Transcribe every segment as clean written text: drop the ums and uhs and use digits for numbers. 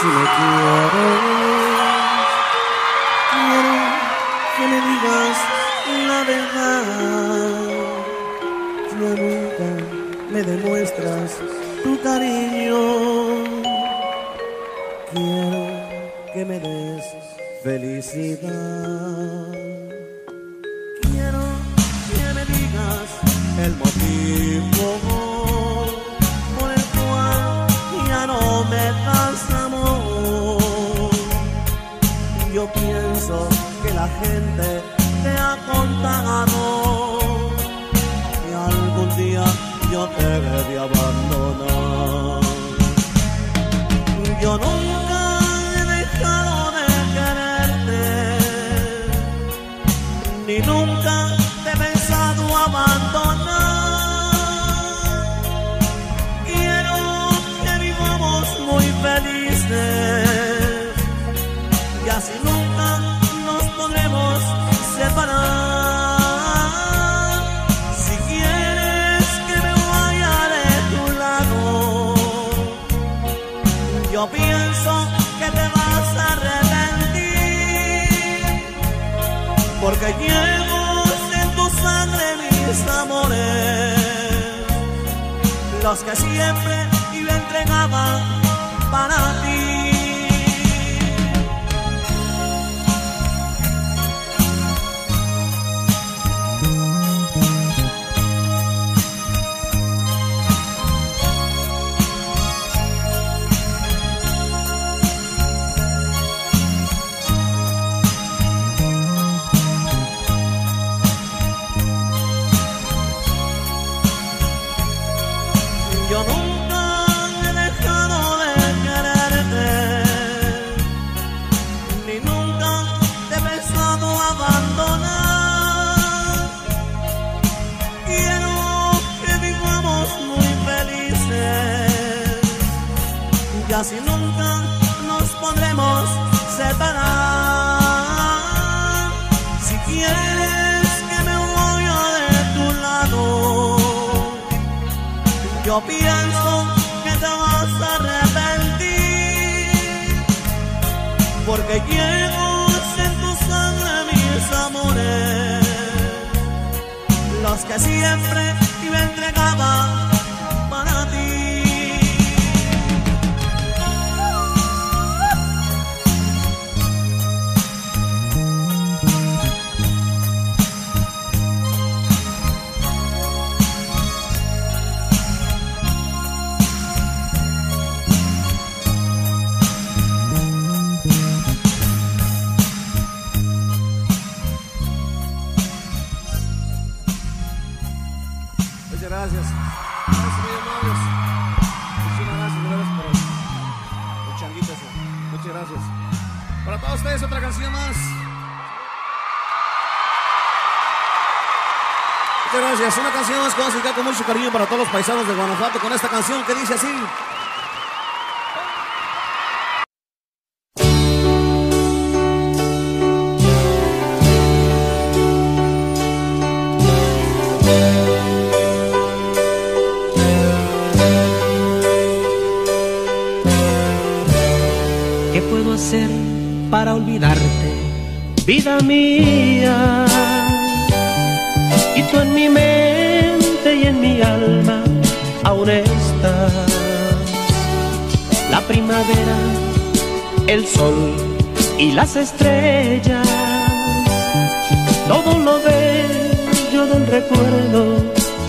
Si me quiero que me digas la verdad. Yo nunca me demuestras tu cariño. Quiero que me des felicidad. Quiero que me digas el motivo. Yo pienso que la gente te ha contado que algún día yo te debí abandonar. Yo nunca he dejado de quererte, ni nunca te he pensado abandonar. Quiero que vivamos muy felices. Si nunca nos podremos separar. Si quieres que me vaya de tu lado, yo pienso que te vas a arrepentir, porque llevas en tu sangre mis amores, los que siempre yo entregaba para ti. Yo nunca he dejado de quererte, ni nunca te he pensado abandonar. Quiero que vivamos muy felices, y así nunca nos podremos separar. Si quieres que me vaya de tu lado, yo pienso que te vas a arrepentir, porque llevas en tu sangre mis amores, los que siempre yo entregaba para ti. Gracias, muy amables. Muchísimas gracias, por los changuitas. Muchas gracias. Para todos ustedes, otra canción más. Muchas gracias. Una canción más que vamos a dedicar con mucho cariño para todos los paisanos de Guanajuato, con esta canción que dice así. Para olvidarte, vida mía, y tú en mi mente y en mi alma aún estás. La primavera, el sol y las estrellas, todo lo bello del recuerdo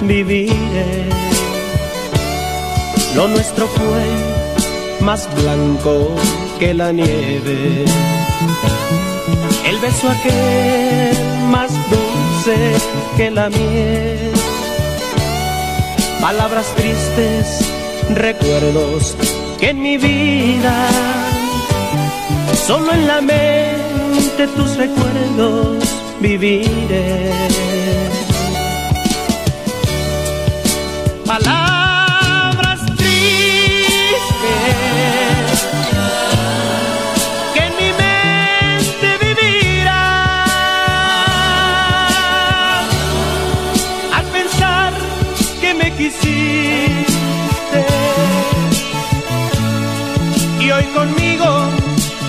viviré. Lo nuestro fue más blanco que la nieve, el beso aquel más dulce que la miel, palabras tristes, recuerdos que en mi vida solo en la mente tus recuerdos viviré. Palabras tristes hoy conmigo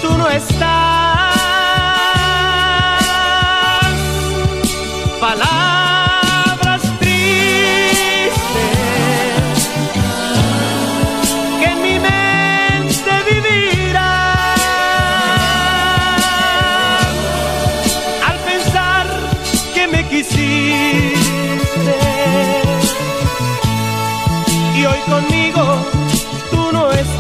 tú no estás. Palabras tristes que en mi mente vivirán al pensar que me quisiste y hoy conmigo tú no estás.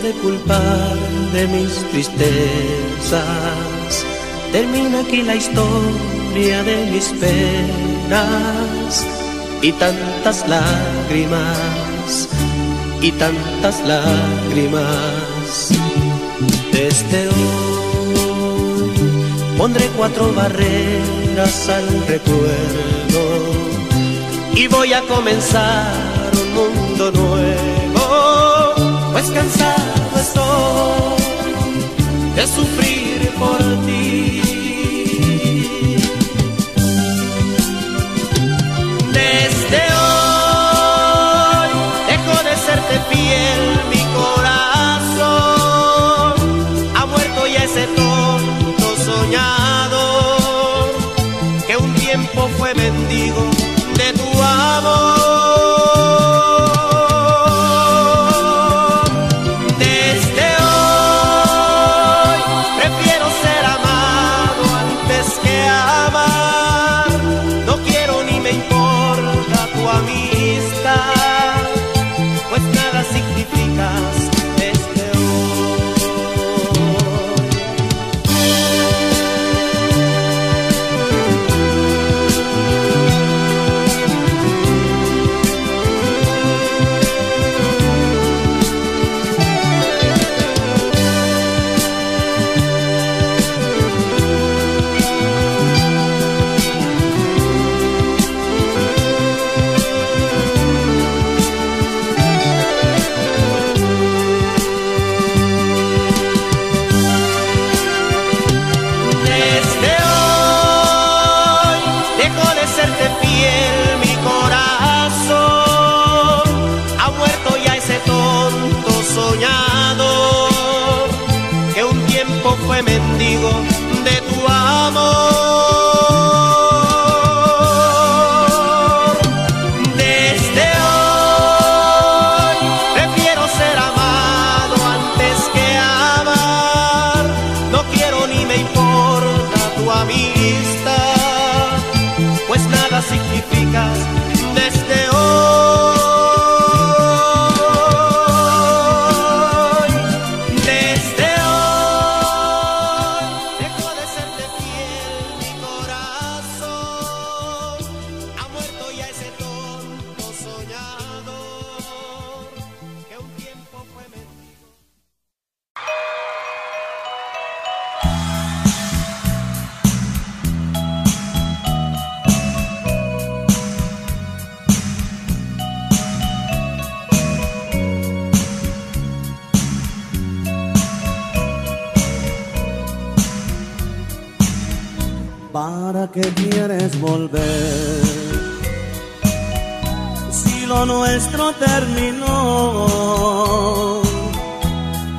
De culpar de mis tristezas, termina aquí la historia de mis penas y tantas lágrimas, y tantas lágrimas. Desde hoy pondré 4 barreras al recuerdo y voy a comenzar un mundo nuevo. Pues cansado estoy de sufrir por ti. Desde hoy dejo de serte fiel, mi corazón ha muerto ya ese tonto soñado que un tiempo fue mendigo de tu amor. Desde hoy que quieres volver? Si lo nuestro terminó,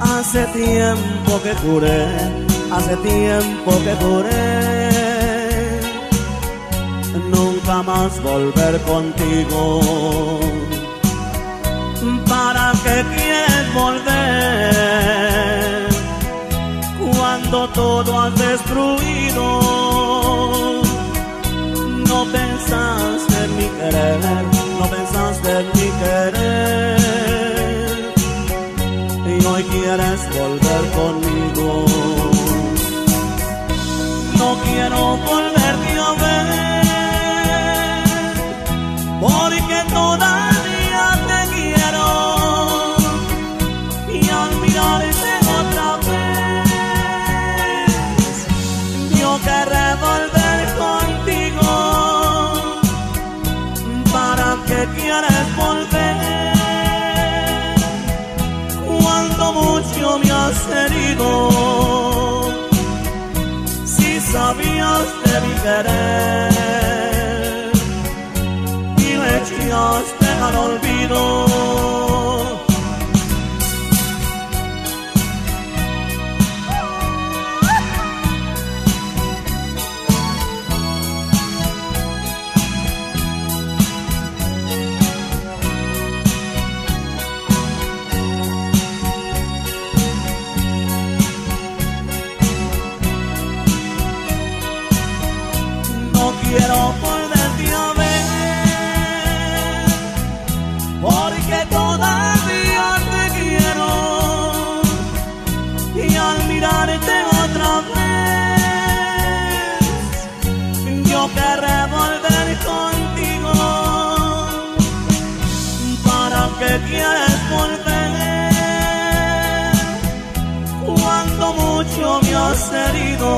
hace tiempo que juré, hace tiempo que juré nunca más volver contigo. ¿Para qué quieres volver cuando todo has destruido? No pensaste en mi querer, no pensaste en mi querer, y hoy quieres volver conmigo. No quiero volverte a ver, porque toda herido, si sabías de mi querer y me echaste al olvido. Quiero volverte a ver, porque todavía te quiero, y al mirarte otra vez yo querré volver contigo. ¿Para qué quieres volver cuando mucho me has herido?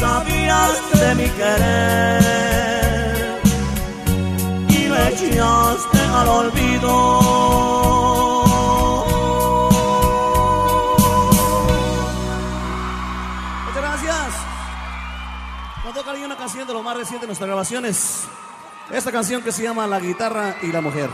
Sabías de mi querer y me echaste al olvido. Muchas gracias. Nos toca ahí una canción de lo más reciente de nuestras grabaciones. Esta canción que se llama La guitarra y la mujer.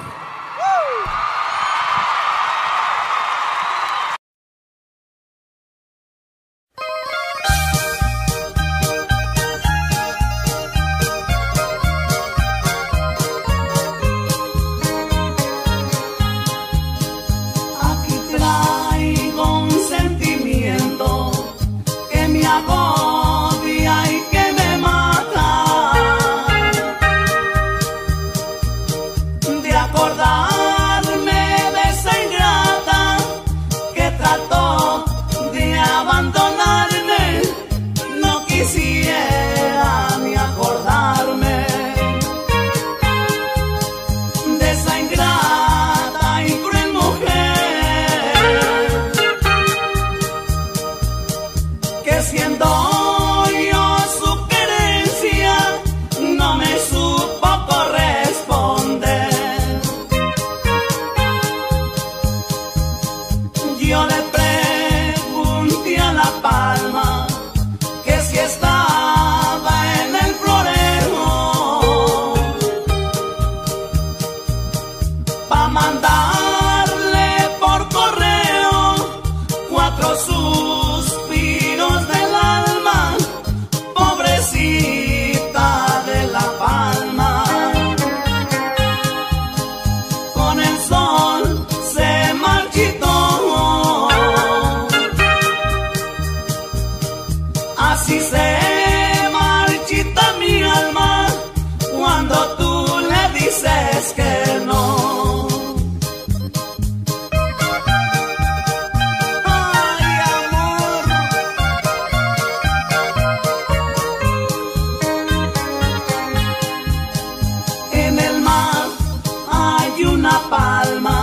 Palma,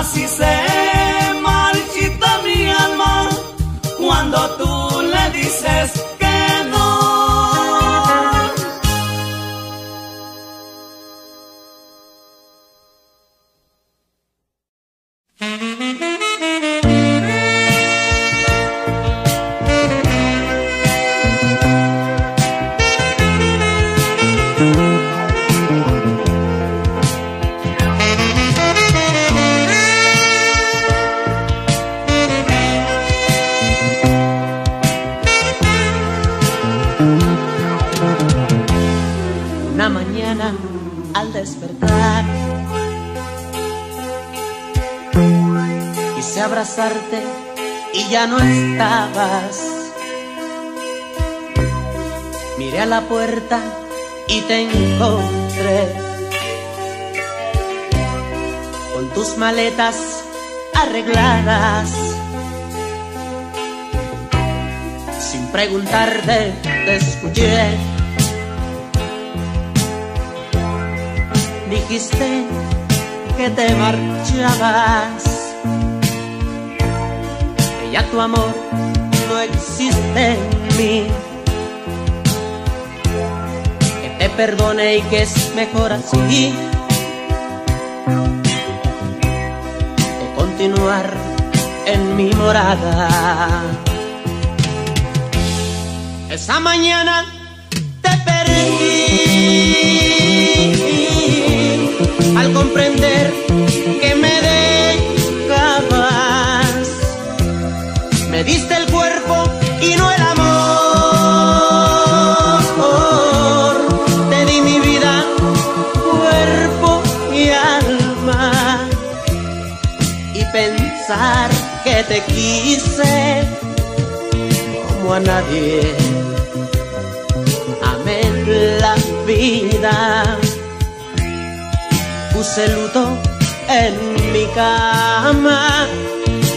así se marchita mi alma cuando tú le dices que no. Al despertar quise abrazarte y ya no estabas. Miré a la puerta y te encontré con tus maletas arregladas. Sin preguntarte te escuché. Dijiste que te marchabas, que ya tu amor no existe en mí, que te perdone y que es mejor así, de continuar en mi morada. Esa mañana te perdí al comprender que me dejabas. Me diste el cuerpo y no el amor. Te di mi vida, cuerpo y alma, y pensar que te quise como a nadie. Amé la vida, puse luto en mi cama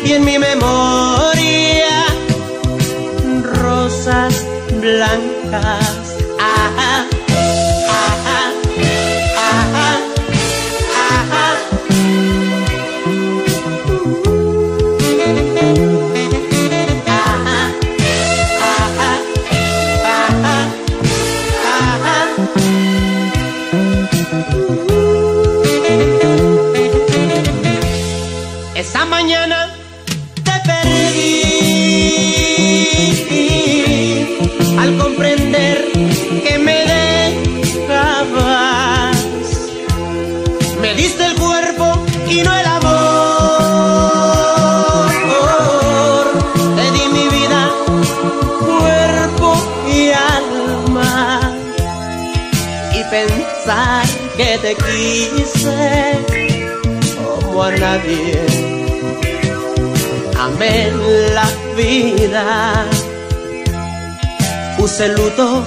y en mi memoria rosas blancas. Ajá, ajá, ajá, ajá. Ajá, ajá, ajá, ajá, ajá. Esa mañana te perdí al comprender que me dejabas. Me diste el cuerpo y no el amor. Te di mi vida, cuerpo y alma, y pensar que te quise como a nadie. Amé la vida, puse luto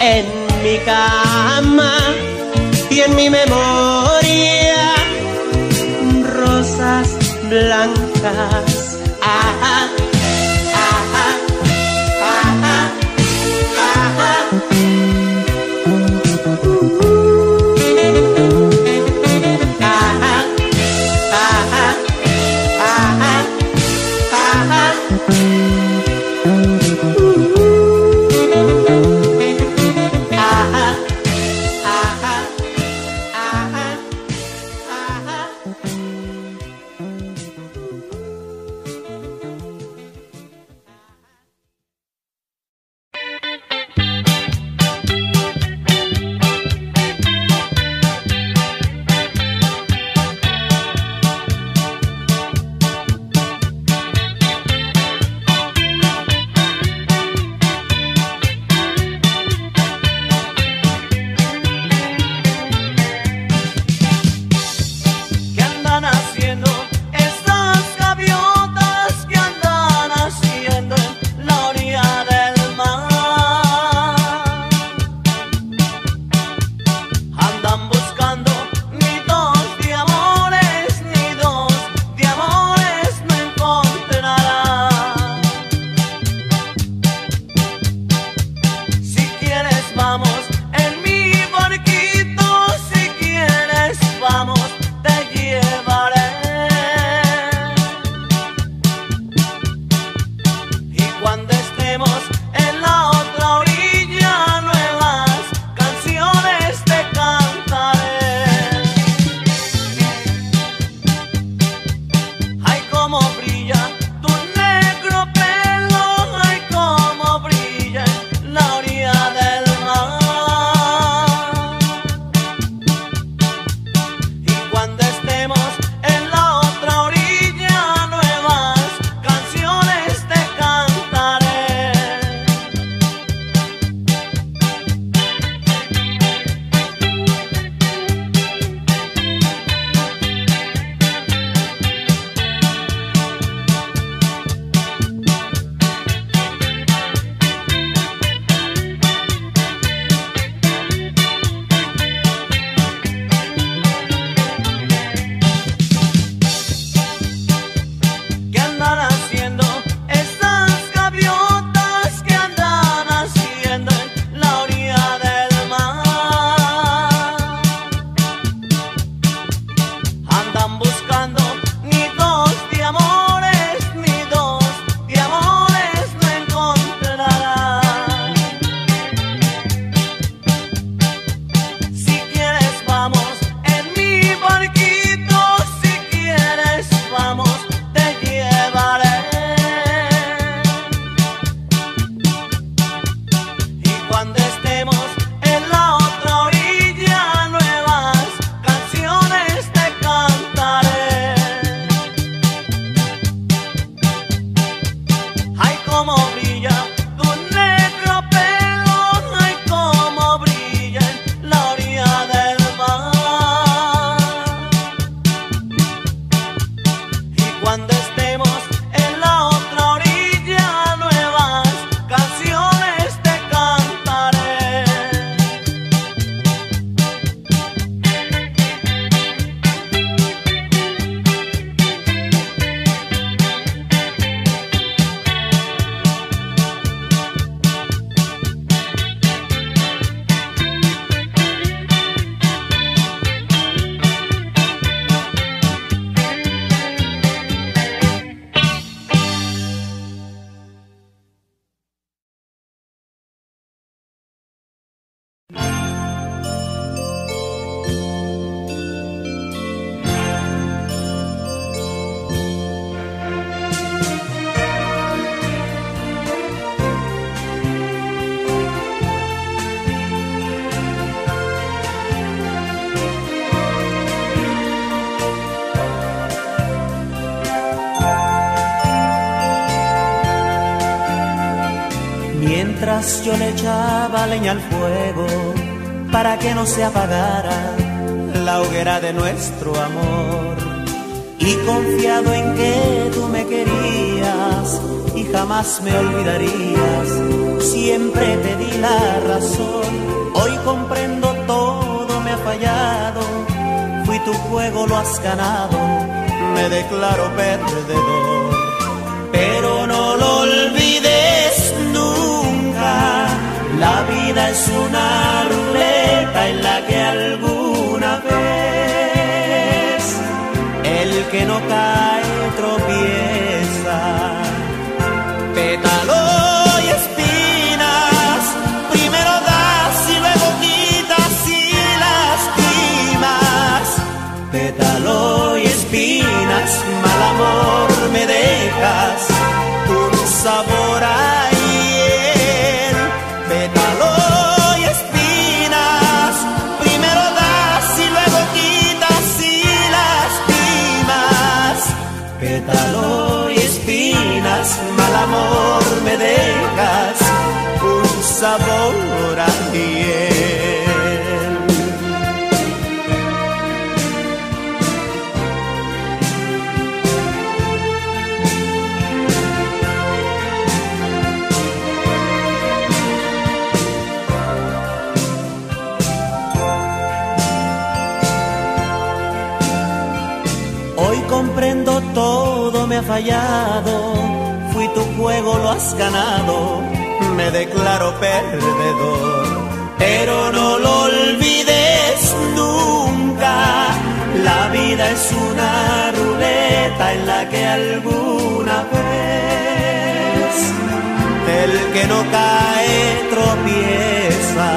en mi cama y en mi memoria rosas blancas. Ajá, ajá, ajá, ajá. mientras yo le echaba leña al fuego para que no se apagara la hoguera de nuestro amor. Y confiado en que tú me querías y jamás me olvidarías, siempre te di la razón. Hoy comprendo, todo me ha fallado, fui tu juego, lo has ganado, me declaro perdedor. Pero no lo olvides nunca, la vida es una ruleta en la que alguna vez el que no cae tropieza. Pétalo y espinas, primero das y luego quitas y lastimas. Pétalo y espinas, mal amor me dejas, un sabor a hiel. Pétalo y espinas, primero das y luego quitas y lastimas. Pétalo y espinas, mal amor me dejas, un sabor a hiel. Comprendo, todo me ha fallado, fui tu juego, lo has ganado, me declaro perdedor. Pero no lo olvides nunca, la vida es una ruleta en la que alguna vez el que no cae tropieza.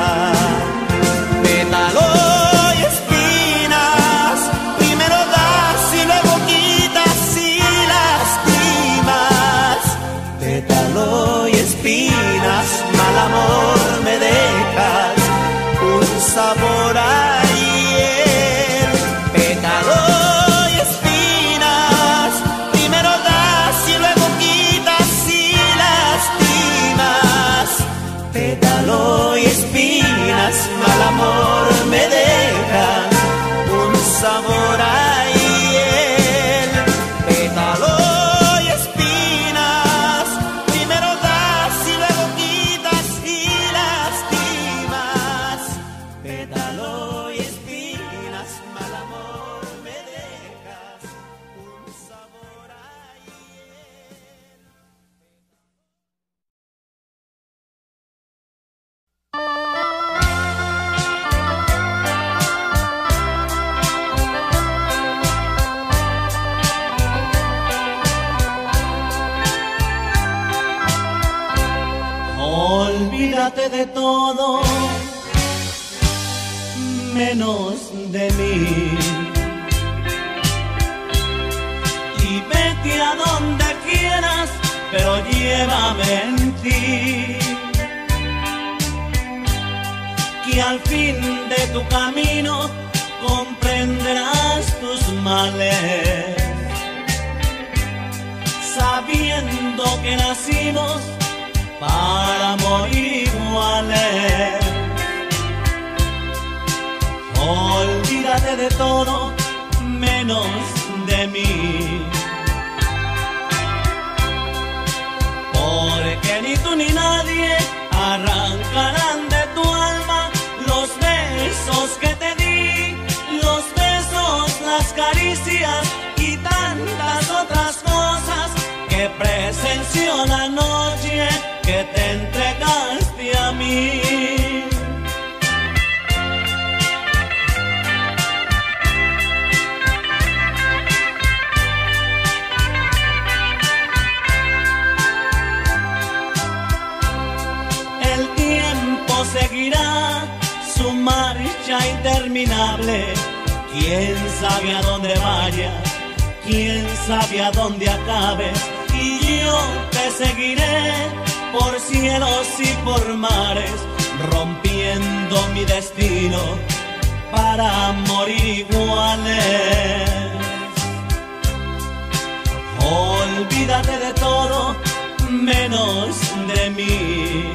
Pétalo. Pétalo y espinas, mal amor me dejas, un sabor a hiel. Pétalo y espinas, primero das y luego quitas y lastimas. Pétalo y espinas, mal amor me dejas, un sabor a hiel. Olvídate de todo, menos de mí, y vete a donde quieras, pero llévame en ti, que al fin de tu camino comprenderás tus males, sabiendo que nacimos para morir iguales. Olvídate de todo menos de mí, porque ni tú ni nadie arrancarán de tu alma los besos que te di, los besos, las caricias y tantas otras cosas que presenció la noche que te entregaste a mí. El tiempo seguirá su marcha interminable, quién sabe a dónde vaya, quién sabe a dónde acabes, y yo te seguiré por cielos y por mares, rompiendo mi destino para morir iguales. Olvídate de todo menos de mí.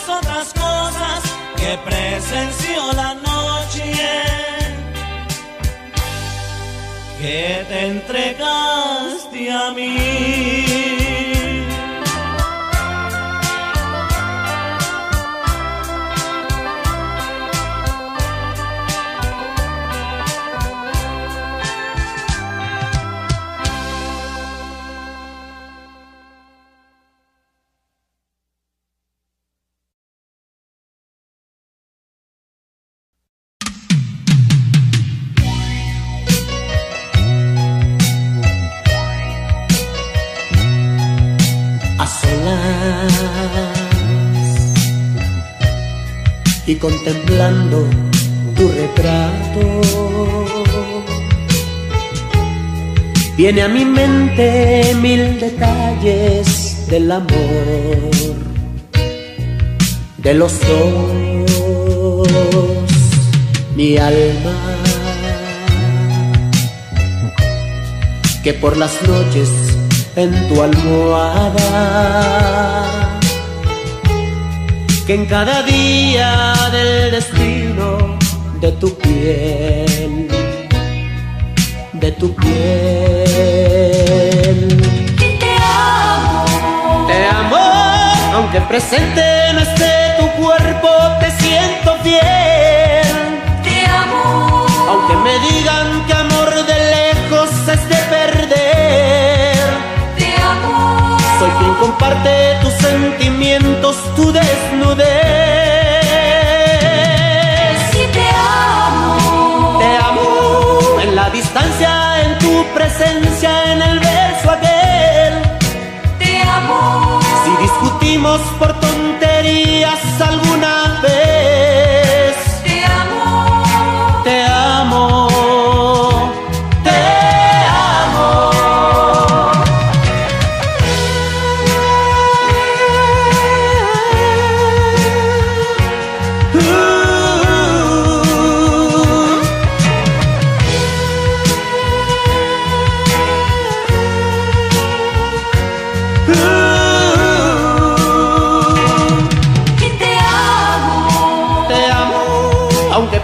muchas otras cosas que presenció la noche que te entregaste a mí. Y contemplando tu retrato, viene a mi mente mil detalles del amor de los dos, mi alma, que por las noches en tu almohada, que en cada día del destino de tu piel, te amo, aunque presente no esté tu cuerpo, te siento fiel, te amo, aunque me digan que amor de lejos es de perder, te amo, soy quien comparte tus sentimientos, tu desnudez. Si te amo en la distancia, en tu presencia, en el verso aquel, te amo si discutimos por tonterías alguna vez, te amo, te amo.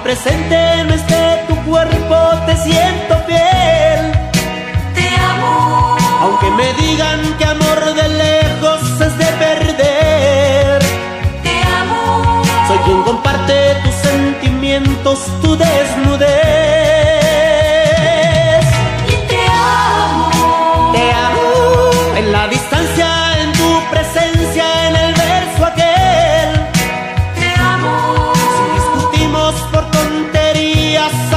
Presente no esté tu cuerpo, te siento fiel, te amo, aunque me digan que amor de lejos es de perder, te amo, soy quien comparte tus sentimientos, tu desnudez, y te amo en la distancia, en tu presencia, en el verso aquel, te amo si discutimos por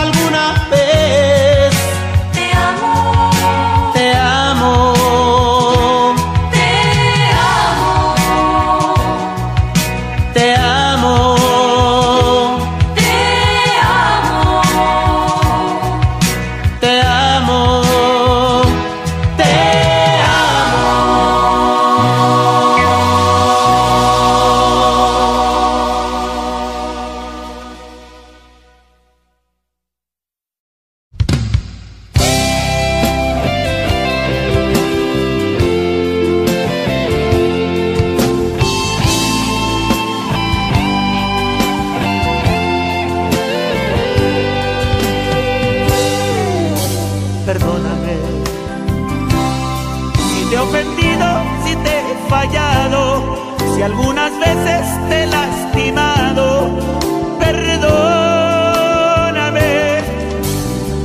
alguna vez, te amo, te amo, te amo, te amo, te amo, te amo, te amo. Si algunas veces te he lastimado, perdóname,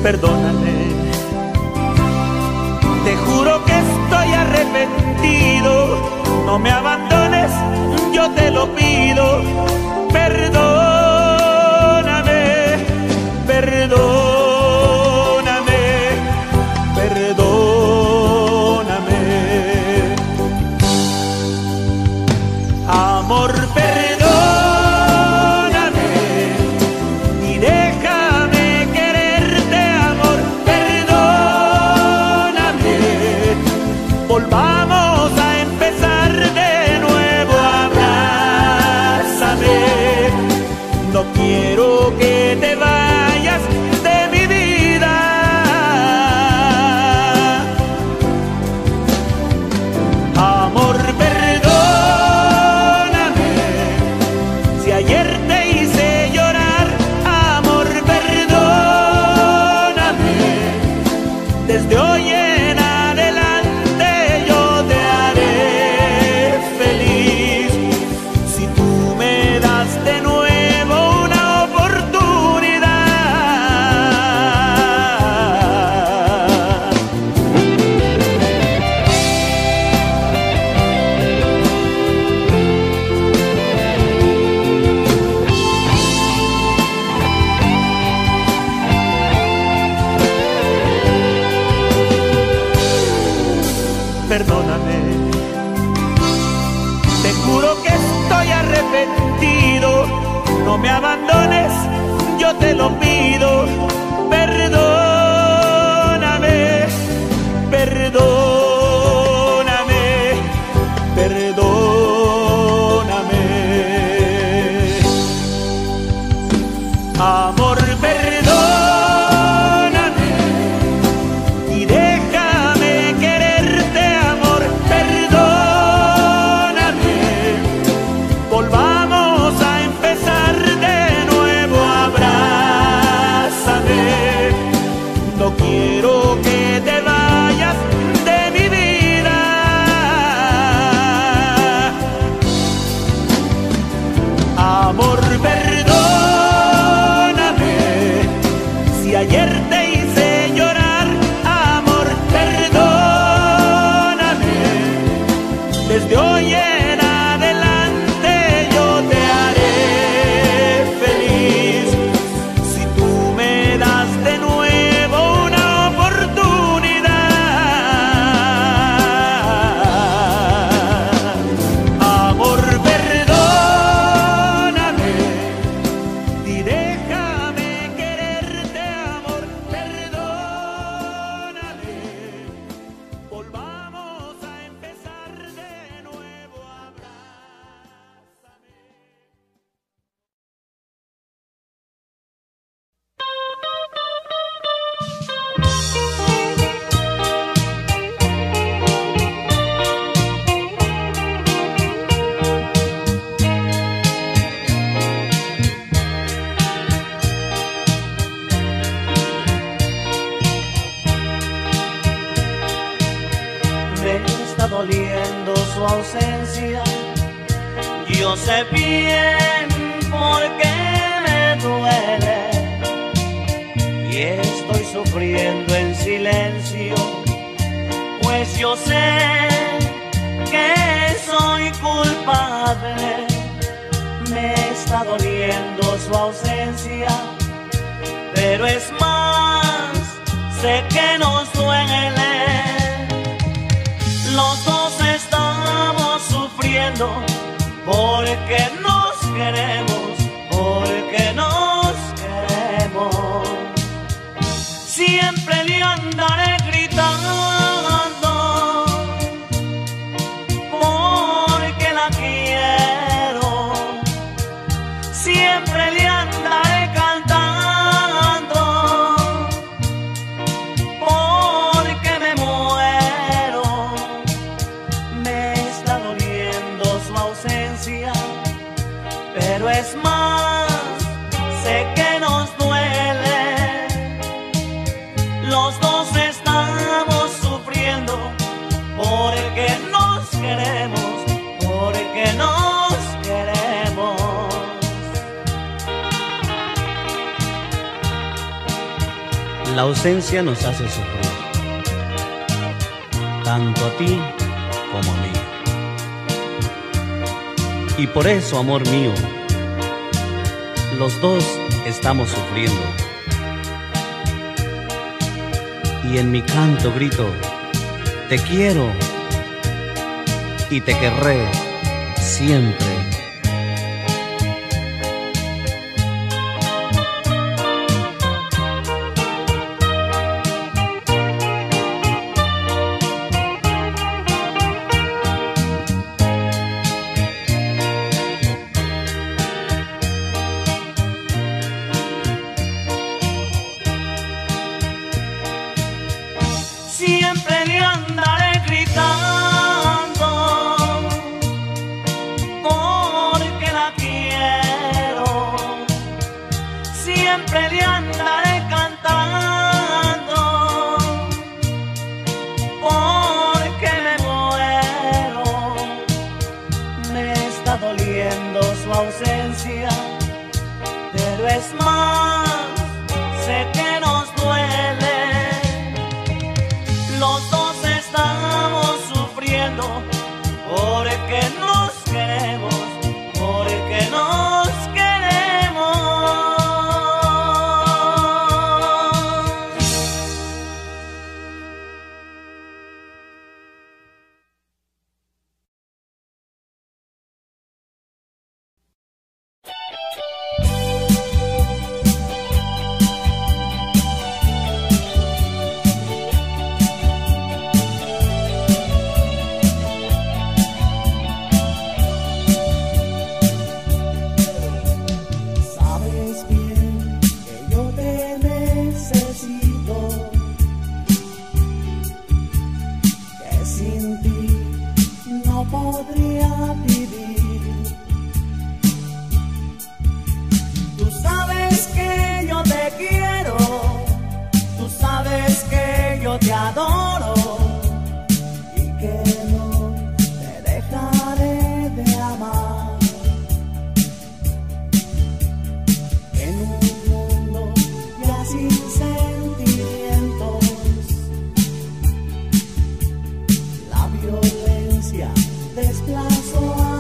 perdóname. Te juro que estoy arrepentido, no me abandones, yo te lo pido. Perdóname, perdóname, perdóname. Perdóname, te juro que estoy arrepentido, no me abandones, yo te lo pido, perdóname, perdóname, perdóname, amor, perdóname. Quiero que te vayas de mi vida, amor, perdóname, si ayer te hice llorar, amor, perdóname, desde hoy en adelante yo te haré feliz, si tú me das de nuevo doliendo su ausencia. Yo sé bien por qué me duele y estoy sufriendo en silencio, pues yo sé que soy culpable. Me está doliendo su ausencia, pero es más, sé que nos duele. Los dos estamos sufriendo porque nos queremos, porque nos queremos. Siempre le andaré gritando porque la quiero. Siempre le andaré cantando porque me muero. Pero es más, sé que nos duele. Los dos estamos sufriendo porque nos queremos, porque nos queremos. La ausencia nos hace sufrir, tanto a ti como a mí. Y por eso, amor mío, los dos estamos sufriendo. Y en mi canto grito, te quiero y te querré siempre. Siempre le andaré gritando. ausencia, pero es más, sé que nos duele. Los dos estamos sufriendo porque nos queremos, porque nos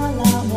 seré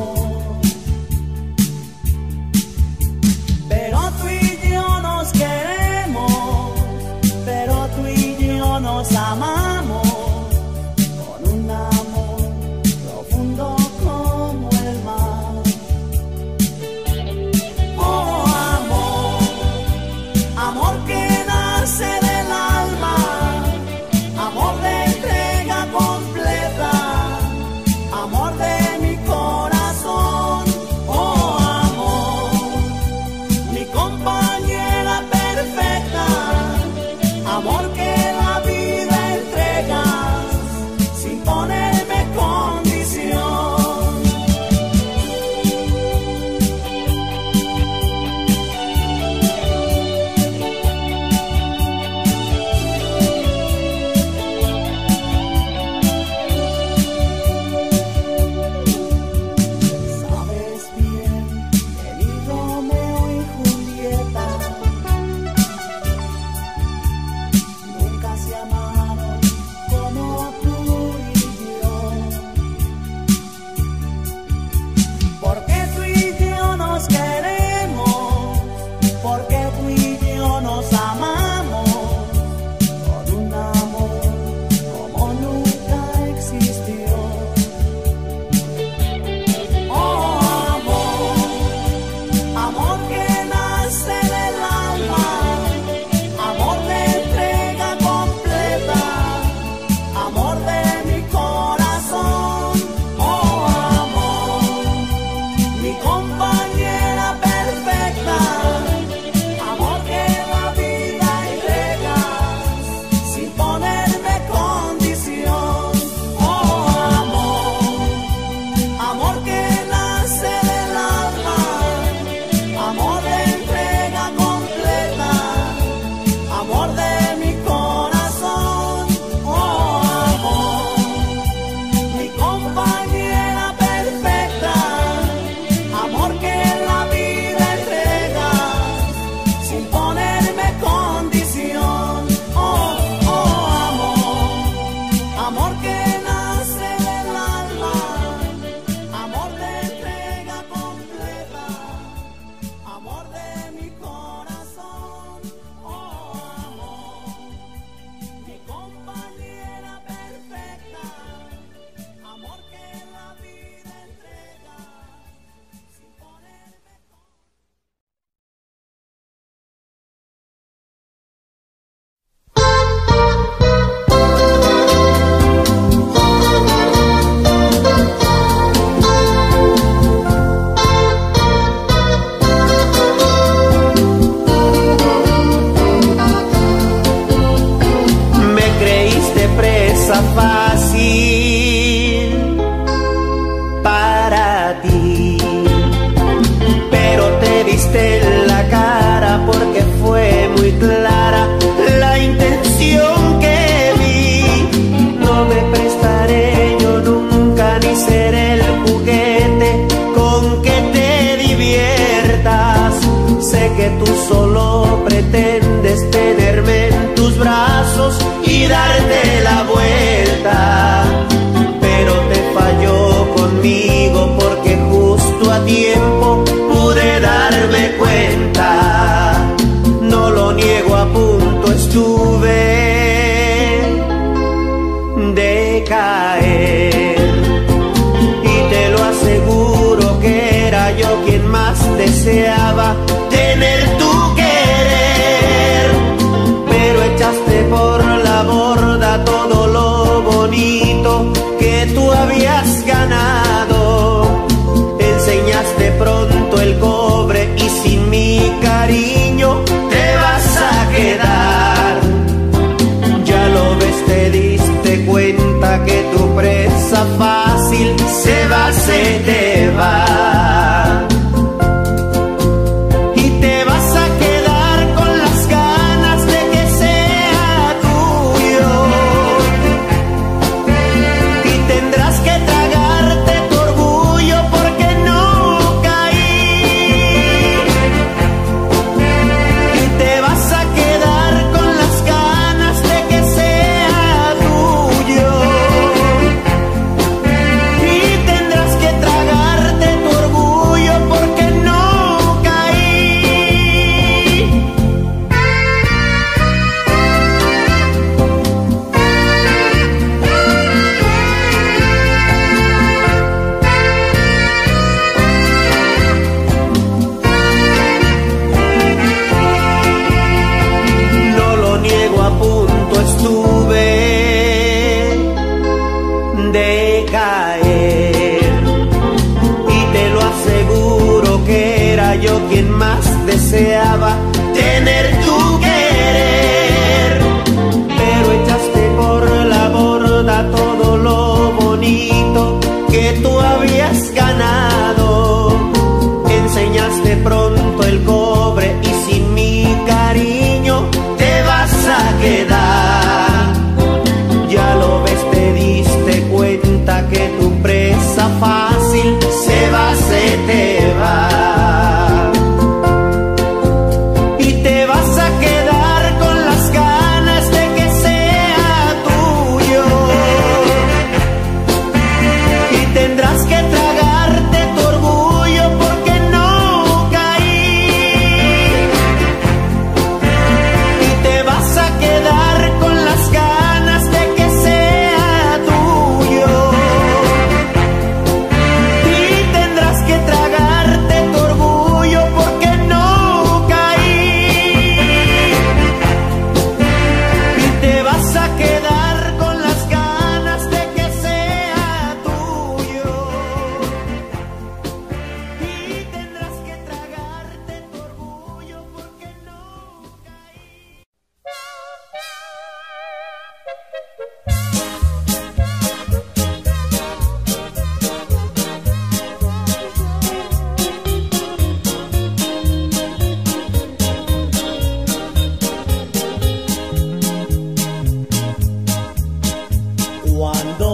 el juguete con que te di. de caer. Y te lo aseguro que era yo quien más deseaba tener tu querer. Pero echaste por la borda todo lo bonito que tú habías ganado. Enseñaste pronto el cobre y sin mi cariño te vas a quedar. Ya lo ves, te diste cuenta que tu presa fácil se va, se te va. Y te vas a quedar con las ganas de que sea tuyo. Y tendrás que tragarte tu orgullo porque no caí. Y te vas a quedar con las ganas de que sea tuyo. Y tendrás que tragarte tu orgullo porque no caí. No lo niego, a punto estuve de caer. Y te lo aseguro que era yo quien más deseaba tener tu querer. Pero echaste por la borda todo lo bonito que tú habías ganado. Enseñaste pronto el cobre y sin mi cariño te vas a quedar. Ya lo ves, te diste cuenta que tu presa fácil se va, se te va. Y te vas a quedar con las ganas de que sea tuyo. Y tendrás que tragarte tu orgullo porque no caí. Y te vas a quedar con las ganas de que sea tuyo. Y tendrás que tragarte tu orgullo porque no caí. Y te vas a quedar con las ganas de que sea tuyo. Y tendrás que tragarte tu orgullo porque no caí. Cuando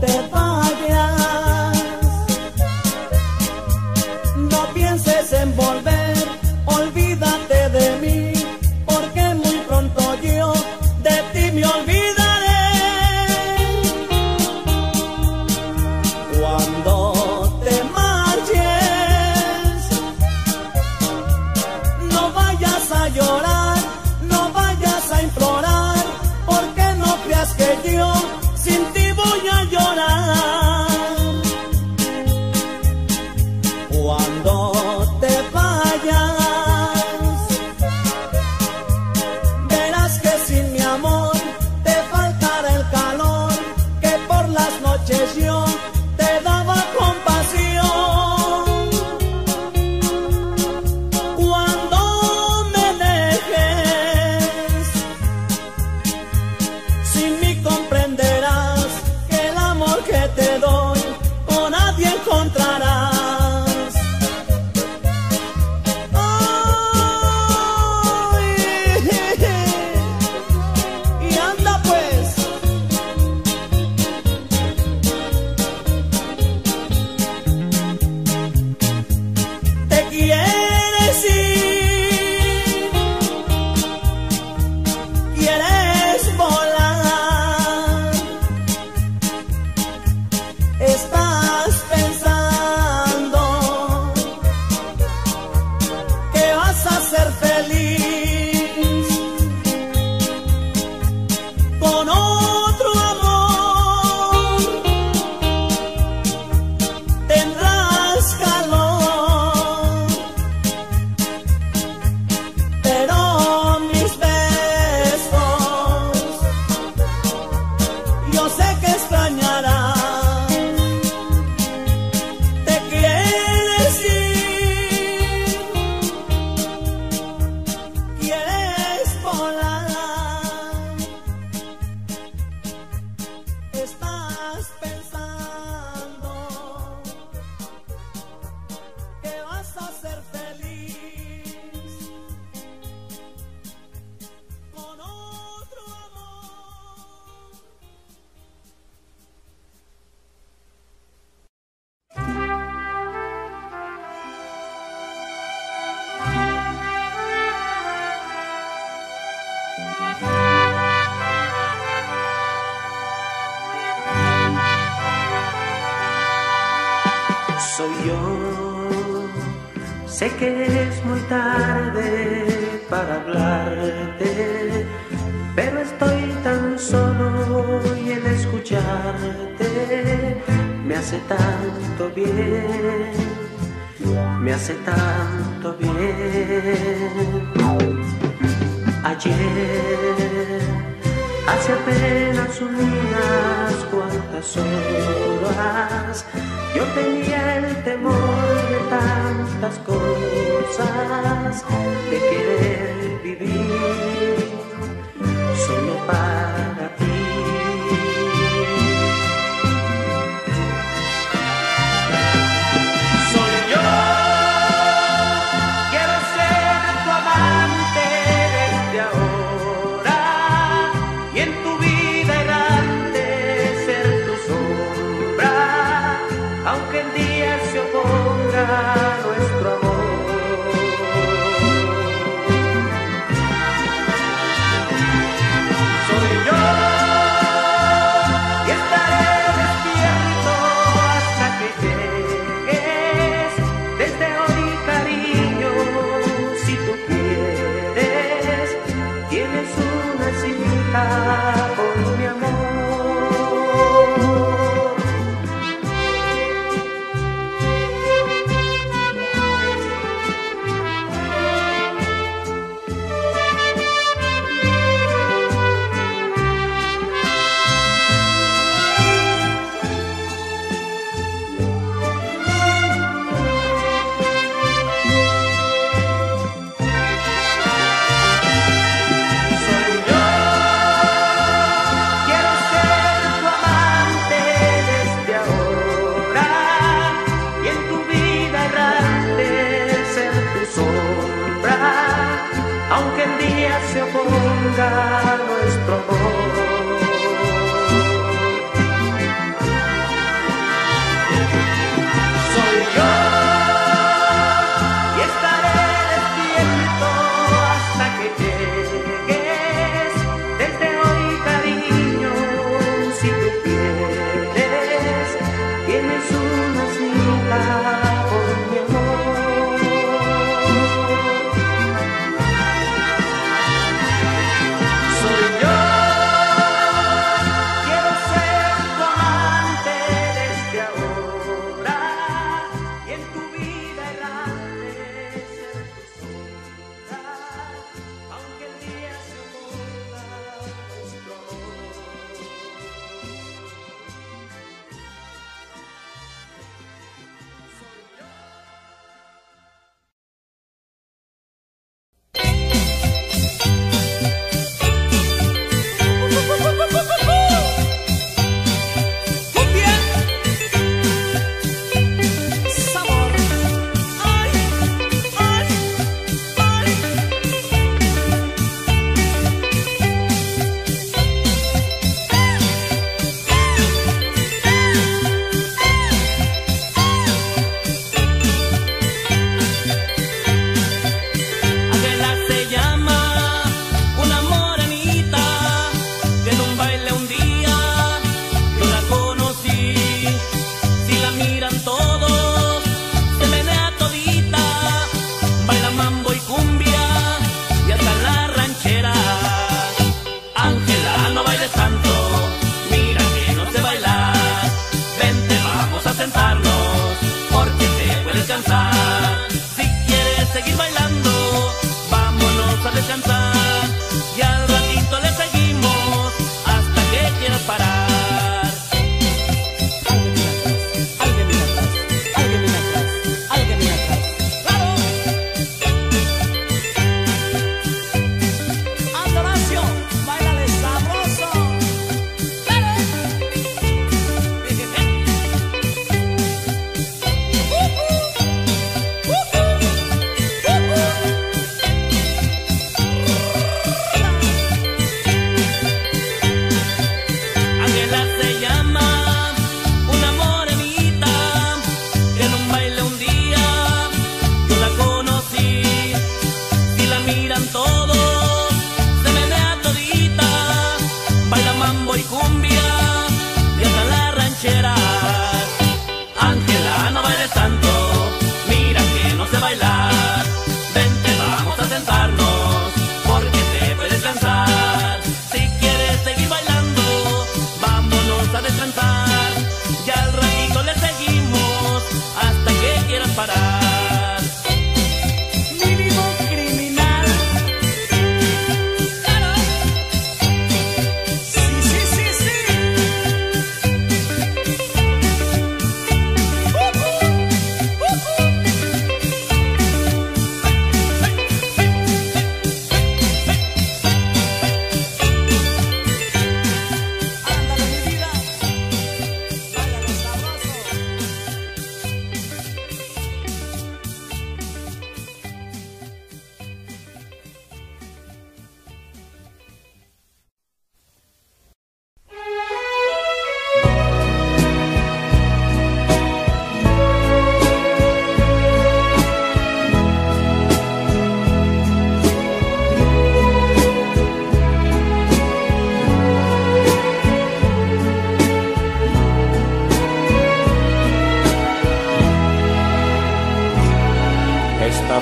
te vayas, no pienses en volver, olvídate de mí, porque muy pronto yo de ti me olvidaré. Cuando te marches, no vayas a llorar, no vayas a implorar, porque no creas que yo sin ti voy a llorar. Cuando te vayas, verás que sin mi amor te faltará el calor que por las noches yo te daba con pasión. Cuando me dejes, sin mí comprenderás que el amor que te doy con nadie encontrarás. Ay, y anda pues. que extrañarás. Te quieres volar, estás pensando que vas a ser feliz. Soy yo, sé que es muy tarde para hablarte, pero estoy tan solo y el escucharte me hace tanto bien, me hace tanto bien. Ayer, hace apenas unas cuantas horas, yo tenía el temor de tantas cosas, de querer vivir solo para ti. Soy yo, quiero ser tu amante desde ahora, y en tu vida errante ser tu sombra. Aunque el día se oponga a nuestro amor, soy yo y estaré despierto hasta que llegues. Desde hoy, cariño, si tú quieres, tienes una cita con mi amor. Aunque el día se oponga a nuestro amor, soy yo y estaré despierto hasta que llegues. Desde hoy, cariño, si tú quieres, tienes una cita.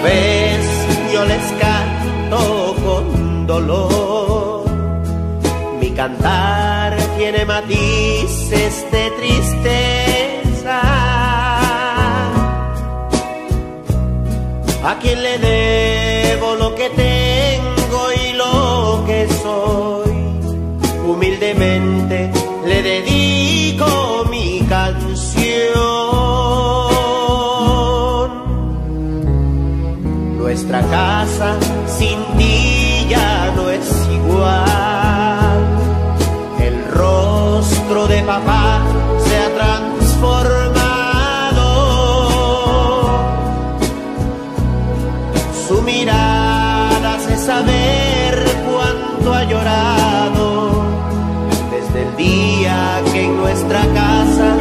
vez yo les canto con dolor. Mi cantar tiene matices de tristeza. ¿A quién le debo lo que tengo y lo que soy? Humildemente le dedico mi canción. Nuestra casa sin ti ya no es igual. El rostro de papá se ha transformado. Su mirada hace saber cuánto ha llorado. El día que en nuestra casa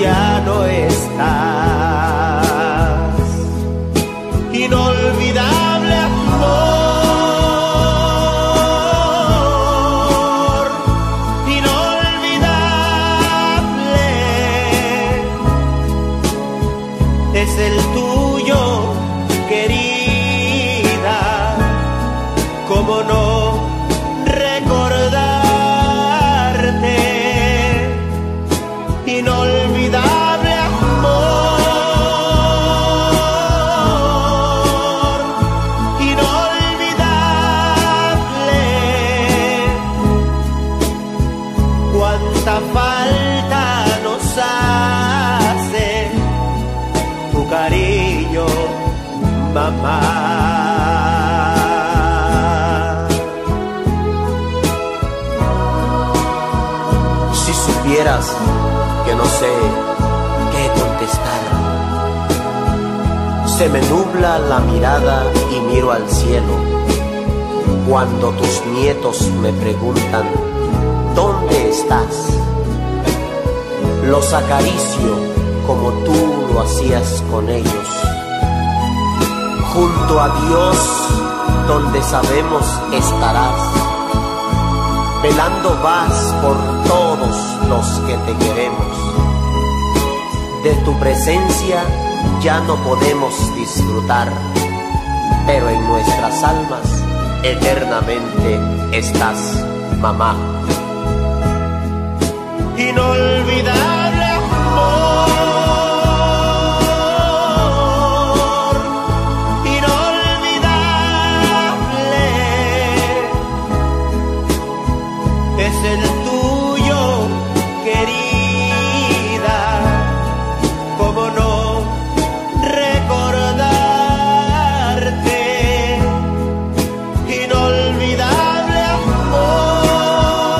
ya no estás. Inolvidable amor, inolvidable es el tuyo, querida. Cómo no recordar. Inolvidable amor, inolvidable, cuánta falta nos hace tu cariño, mamá. Que no sé qué contestar. Se me nubla la mirada y miro al cielo. Cuando tus nietos me preguntan ¿dónde estás? Los acaricio como tú lo hacías con ellos. Junto a Dios, donde sabemos estarás. Velando vas por todos los que te queremos. De tu presencia ya no podemos disfrutar, pero en nuestras almas eternamente estás, mamá. Inolvidable amor, inolvidable es el tuyo, querida. ¿Cómo no recordarte? Inolvidable amor.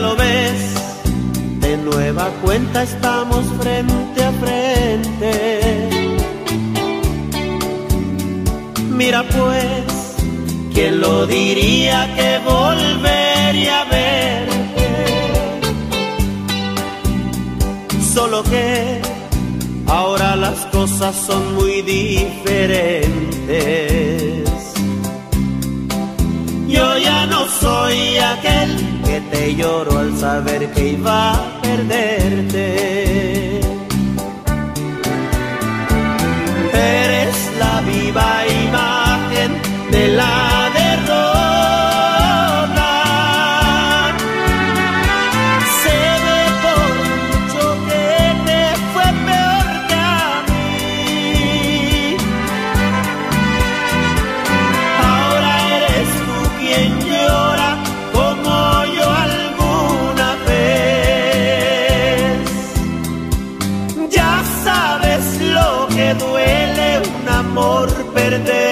ya lo ves, de nueva cuenta estamos frente a frente. Mira pues, ¿quién lo diría que volvería a verte? Solo que ahora las cosas son muy diferentes. Yo ya no soy aquel que te lloró al saber que iba a perderte. Eres la viva imagen de la derrota. Se ve por mucho que te fue peor que a mí. Ahora eres tú quien llora como yo alguna vez. Ya sabes lo que duele un amor perder.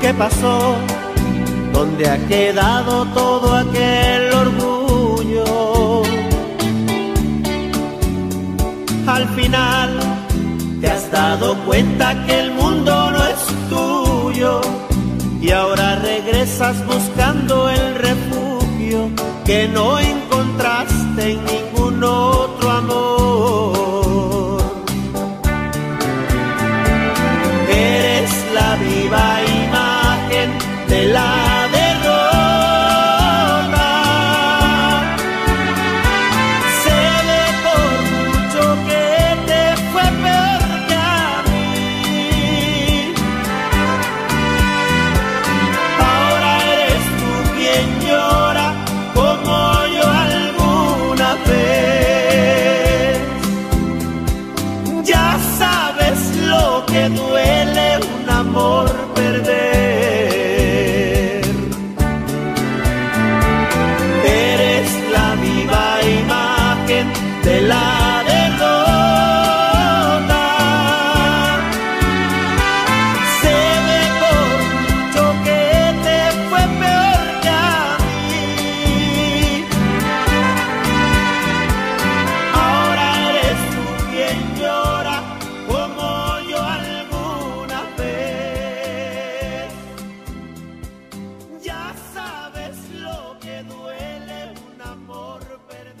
¿Qué pasó? ¿Dónde ha quedado todo aquel orgullo? Al final te has dado cuenta que el mundo no es tuyo y ahora regresas buscando el refugio que no encontraste en ningún otro amor. Eres la viva imagen de la derrota. Se ve por mucho que te fue peor que a mí. Ahora eres tú quien llora como yo alguna vez. Ya sabes lo que duele un amor perder. La derrota se ve por mucho que te fue peor que a mí. Ahora eres tú quien llora como yo alguna vez. Ya sabes lo que duele un amor perder.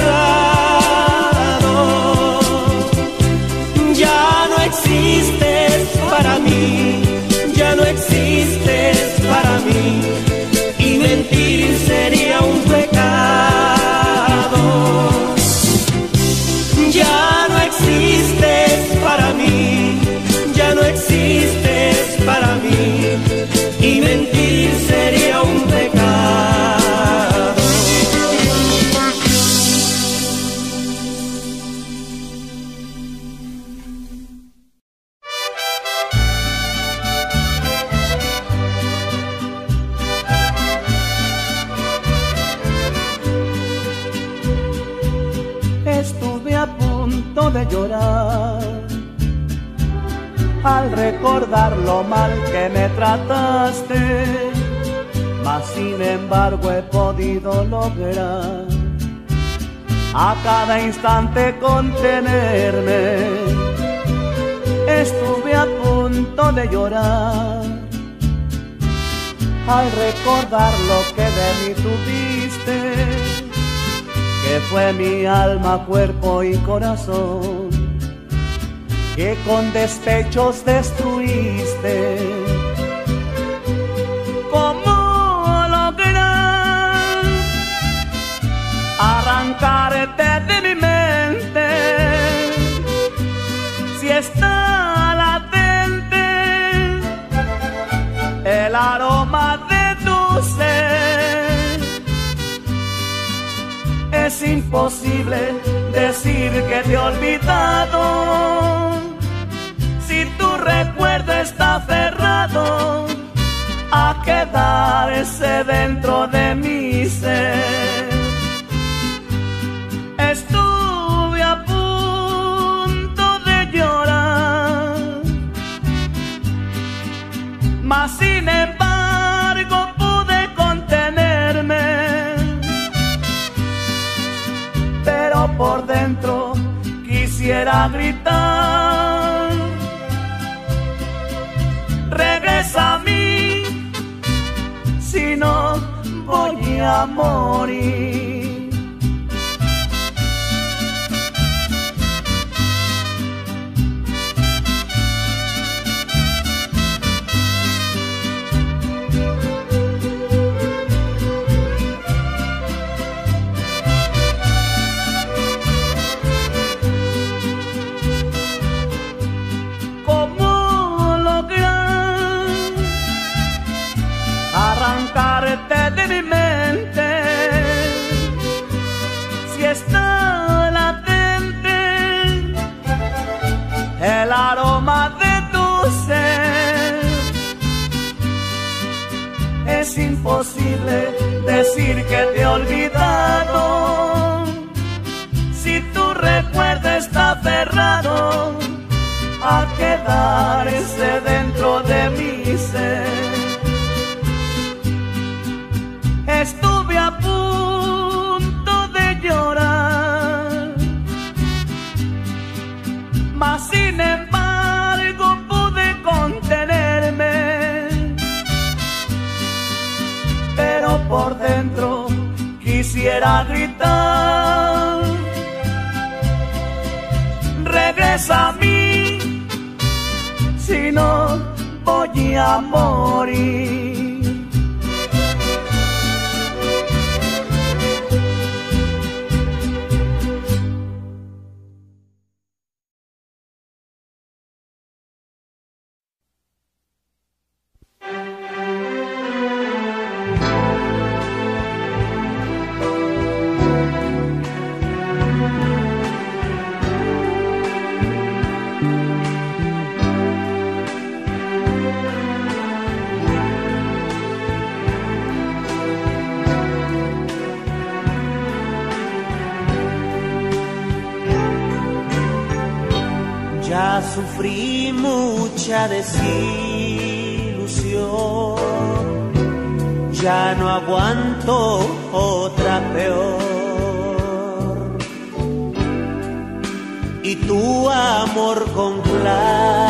punto de llorar al recordar lo mal que me trataste, mas sin embargo he podido lograr a cada instante contenerme. Estuve a punto de llorar al recordar lo que de mí tuviste, que fue mi alma, cuerpo y corazón, que con despechos destruiste. ¿Cómo lograr arrancarte de mi mente si está latente el aroma de tu ser? Es imposible decir que te he olvidado si tu recuerdo está aferrado a quedarse dentro de mi ser. Estuve a punto de llorar, mas sin embargo pude contenerme, pero por dentro quisiera gritar: regresa a mí, si no voy a morir. Arrancarte de mi mente si está latente el aroma de tu ser. Es imposible decir que te he olvidado si tu recuerdo está aferrado a quedarse dentro de mi ser. Estuve a punto de llorar, mas sin embargo pude contenerme, pero por dentro quisiera gritar: regresa a mí, si no voy a morir. Sufrí mucha desilusión, ya no aguanto otra peor. Y tu amor con claridad,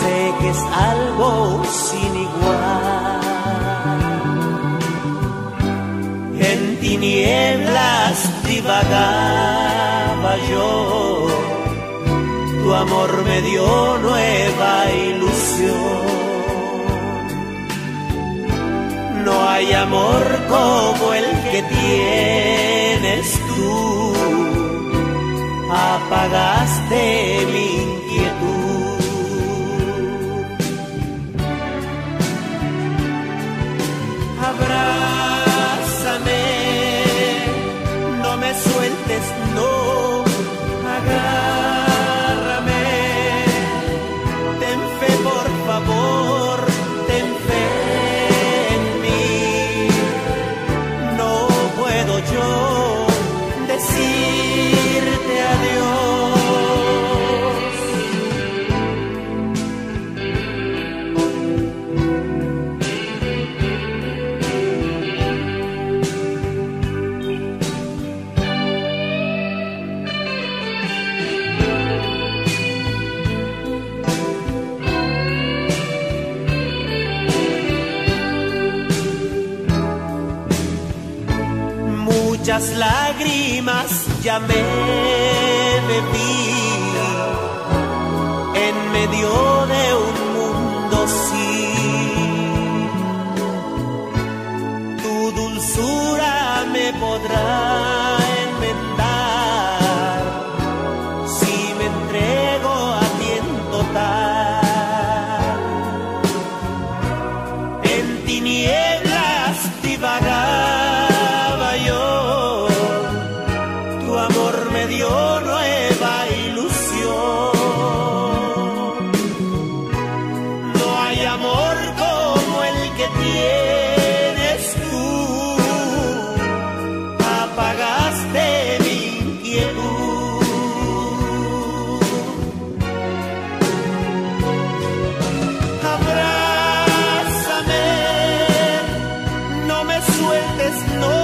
sé que es algo sin igual. En tinieblas divagaba yo, tu amor me dio nueva ilusión. No hay amor como el que tienes tú, apagaste mi inquietud. Abrázame, sueltes, no, agárrame, ten fe, por favor, ten fe en mí. No puedo yo decir muchas lágrimas ya me bebí en medio de un mundo sin tu dulzura me podrá enmendar si me entrego a ti en total. En tinieblas divagaba yo, tu amor me dio nueva ilusión. No hay amor como el que tienes tú, apagaste mi inquietud. Abrázame, no me sueltes, no.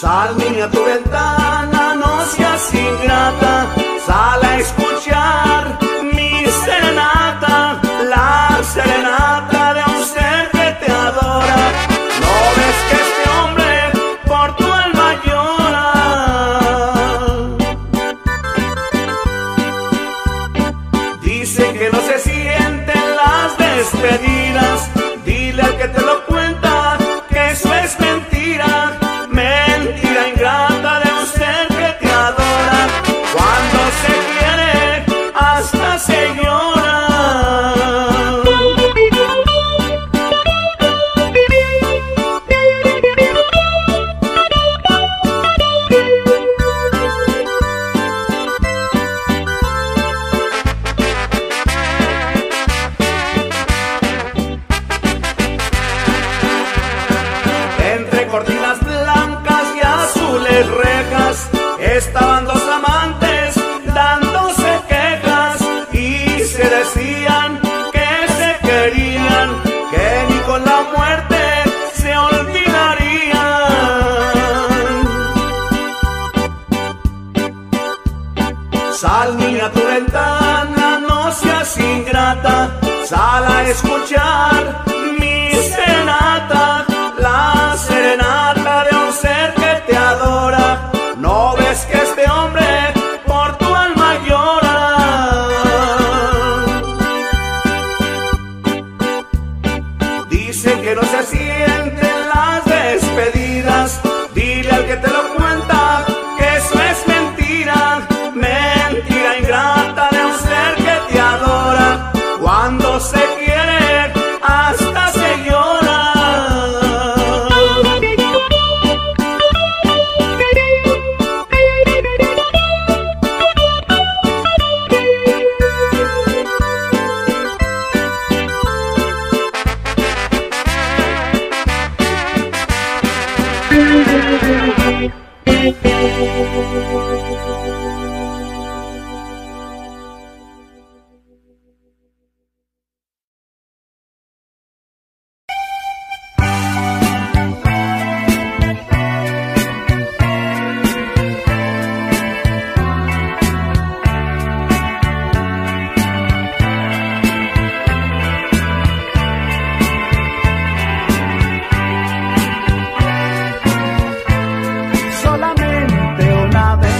Sal, niña, a tu ventana, no seas ingrata, sal a escuchar mi serenata, la serenata de un ser que te adora. No ves que este hombre por tu alma llora. Dicen que no se sienten las despedidas, dile al que te lo cuenta que eso es mentira. Estaban dos amantes dándose quejas y se decían que se querían, que ni con la muerte se olvidarían. Sal, niña, a tu ventana, no seas ingrata, sal a escuchar mi serenata, la serenata de un ser que te adora. No ves que este hombre por tu alma llora. Dicen que no se sienten las despedidas, dile al que te lo cuenta que eso es mentira, mentira ingrata de un ser que te adora. Cuando se quiere hasta se llora. Solamente una vez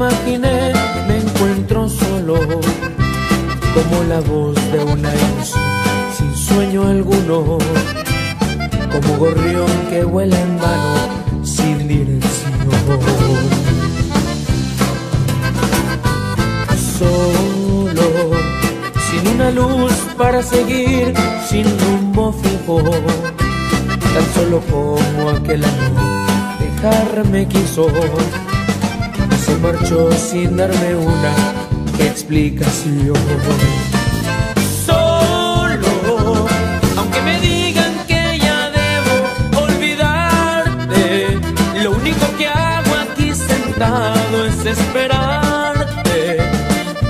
imaginé, me encuentro solo, como la voz de una luz sin sueño alguno, como gorrión que vuela en vano sin dirección. Solo, sin una luz para seguir, sin rumbo fijo, tan solo como aquel año dejarme quiso, se marchó sin darme una explicación. Solo, aunque me digan que ya debo olvidarte, lo único que hago aquí sentado es esperarte,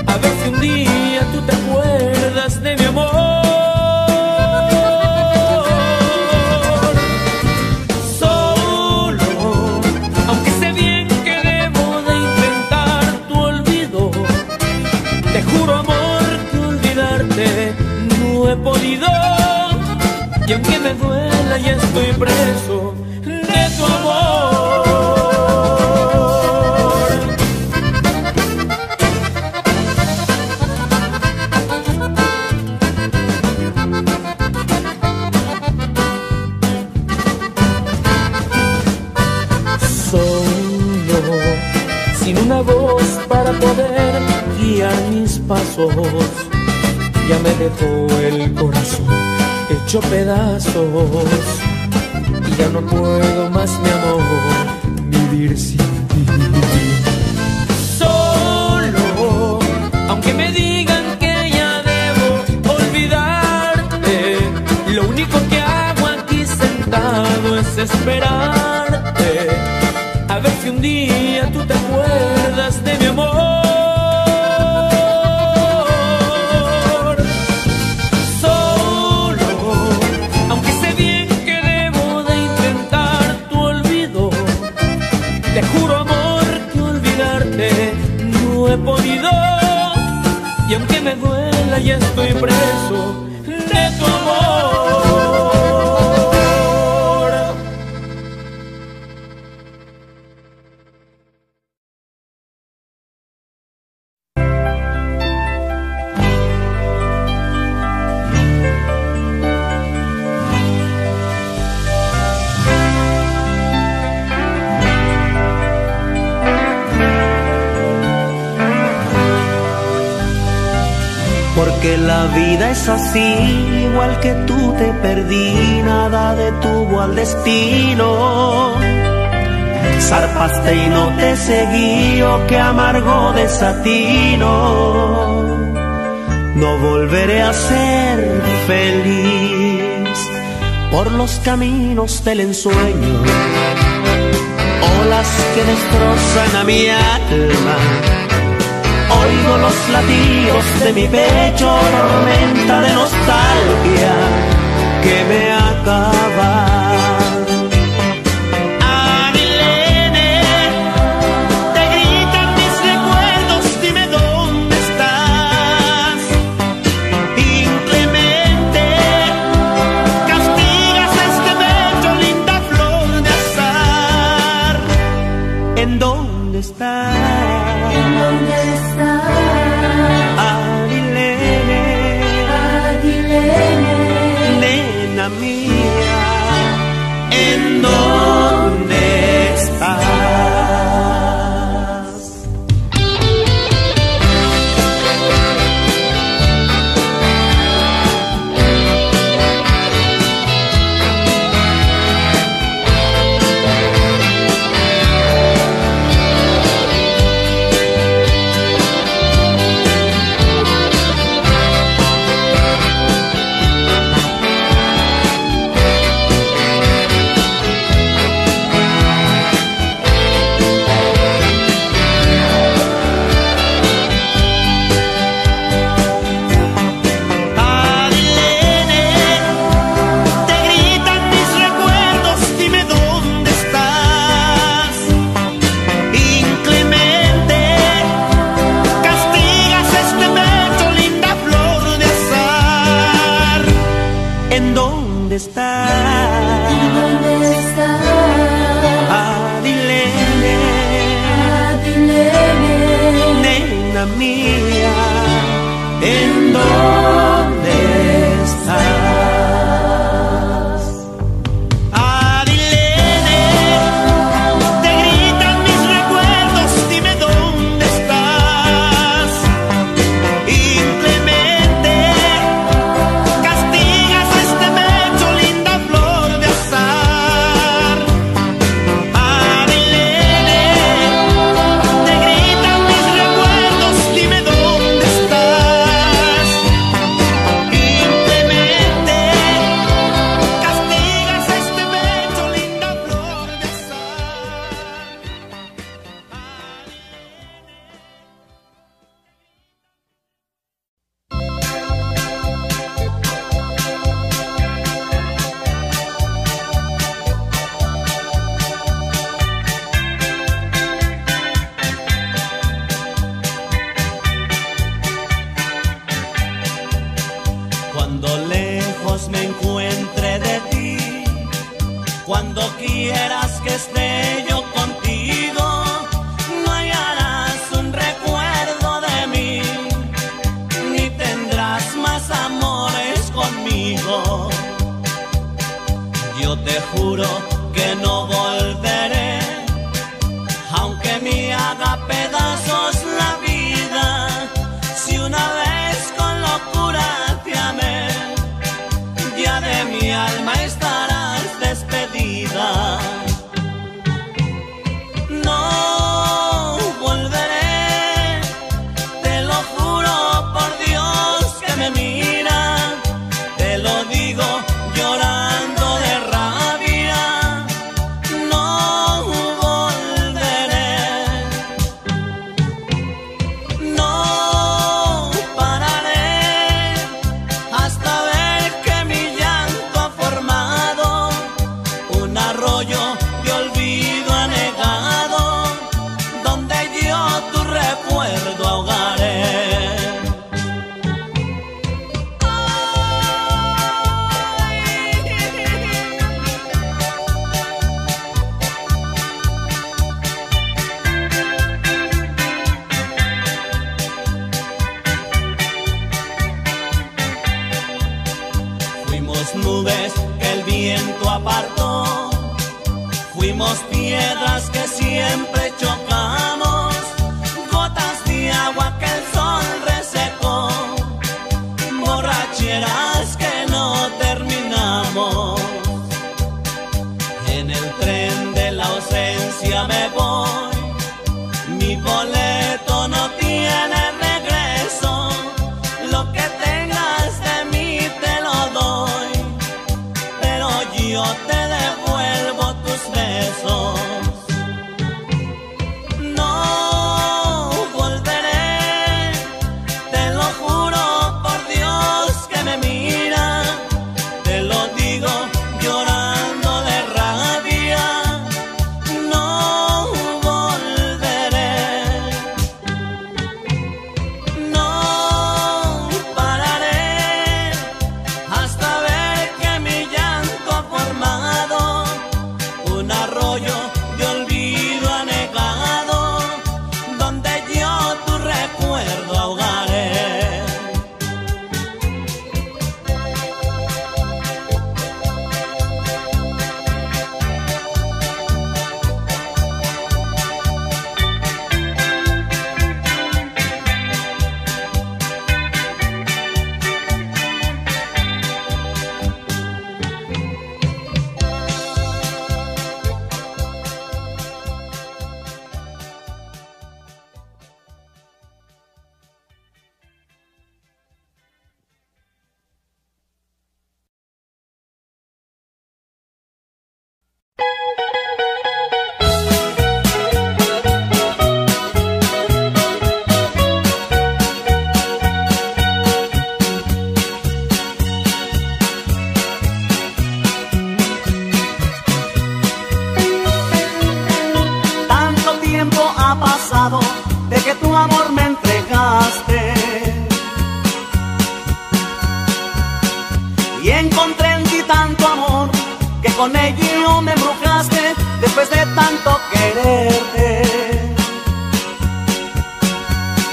a ver si un día tú te acuerdas de mi amor. Y aunque me duela, ya estoy preso de tu amor. Solo, sin una voz para poder guiar mis pasos, ya me dejó el corazón hecho pedazos, y ya no puedo más, mi amor, vivir sin ti. Solo, aunque me digan que ya debo olvidarte, lo único que hago aquí sentado es esperarte, a ver si un día tú te acuerdas de mi amor. Y aunque me duela, ya estoy preso de tu amor. Porque la vida es así, igual que tú te perdí, nada detuvo al destino. Zarpaste y no te seguí, oh, qué amargo desatino. No volveré a ser feliz por los caminos del ensueño, olas que destrozan a mi alma. Oigo los latidos de mi pecho, tormenta de nostalgia que me acaba. Arilene, te gritan mis recuerdos, dime dónde estás. Inclemente, castigas este pecho, linda flor de azar. ¿En dónde estás? ¿En dónde estás? Arilene, Arilene, nena mía. Cuando quieras que esté yo contigo, no hallarás un recuerdo de mí, ni tendrás más amores conmigo. Yo te juro que no volveré, aunque me haga pedazos la vida. Si una vez con locura te amé, ya de mi alma estarás despedida. No volveré, te lo juro por Dios que me mira, te lo digo llorando de rabia. No volveré, no pararé hasta ver que mi llanto ha formado un arroyo de olvido anegado, donde yo tu recuerdo ahogaré. Fuimos nubes que el viento apartó, fuimos piedras que siempre chocamos, gotas de agua que el sol resecó, borracheras que no terminamos. En el tren de la ausencia me voy, mi boleto no tiene regreso, lo que tengas de mí te lo doy, pero yo te devuelvo tus besos. Con ello me embrujaste después de tanto quererte.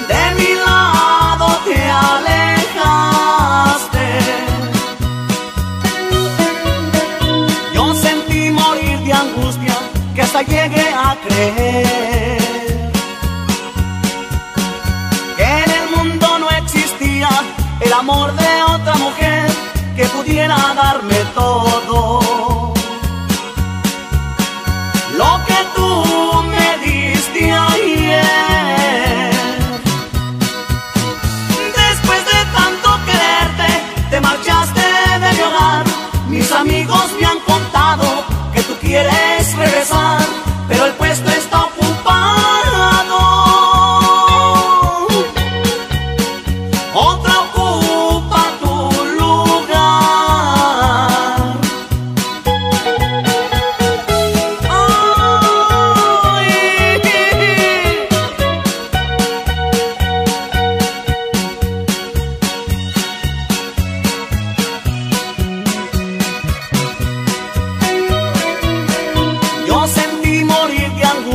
De mi lado te alejaste. Yo sentí morir de angustia que hasta llegué a creer que en el mundo no existía el amor de otra mujer que pudiera darme todo. Lo que tú me diste ayer. Después de tanto quererte, te marchaste de mi hogar. Mis amigos me han contado que tú quieres regresar, pero el puesto está ocupado. Otra ocupa tu lugar.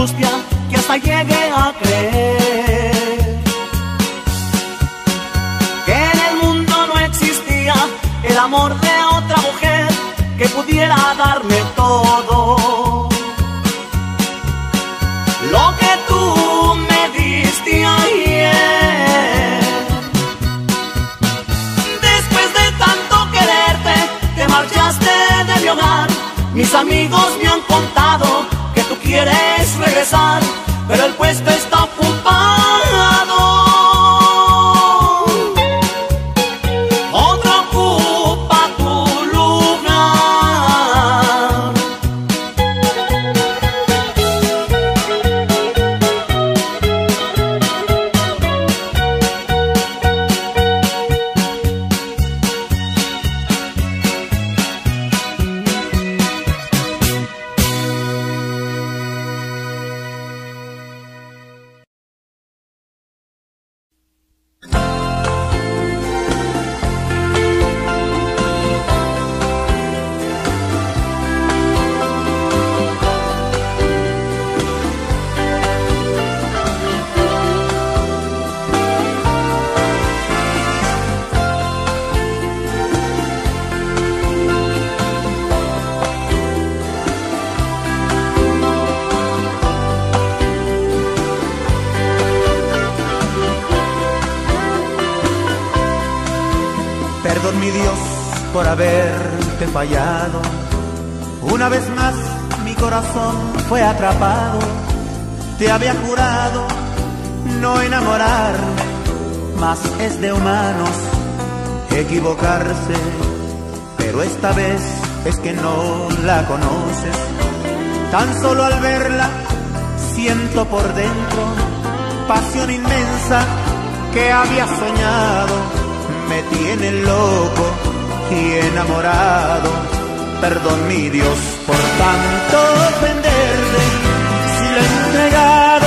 angustia que hasta llegué a creer que en el mundo no existía el amor de otra mujer que pudiera darme todo lo que tú me diste ayer. Después de tanto quererte, te marchaste de mi hogar. Mis amigos me han contado que tú quieres regresar, pero el puesto está ocupado. Otro ocupa tu lugar. Por haberte fallado, una vez más mi corazón fue atrapado. Te había jurado no enamorarme, mas es de humanos equivocarse. Pero esta vez es que no la conoces. Tan solo al verla siento por dentro pasión inmensa que había soñado. Me tiene loco y enamorado. Perdón mi Dios por tanto ofenderle, si le he entregado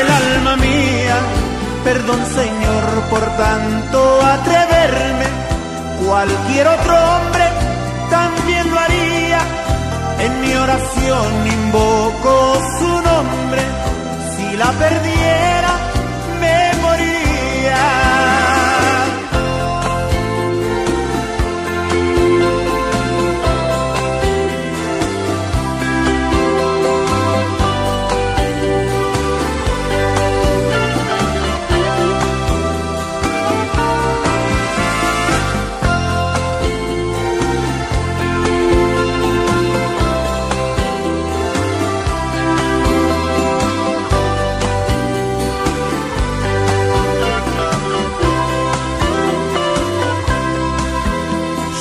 el alma mía. Perdón Señor por tanto atreverme, cualquier otro hombre también lo haría. En mi oración invoco su nombre, si la perdiera me moría.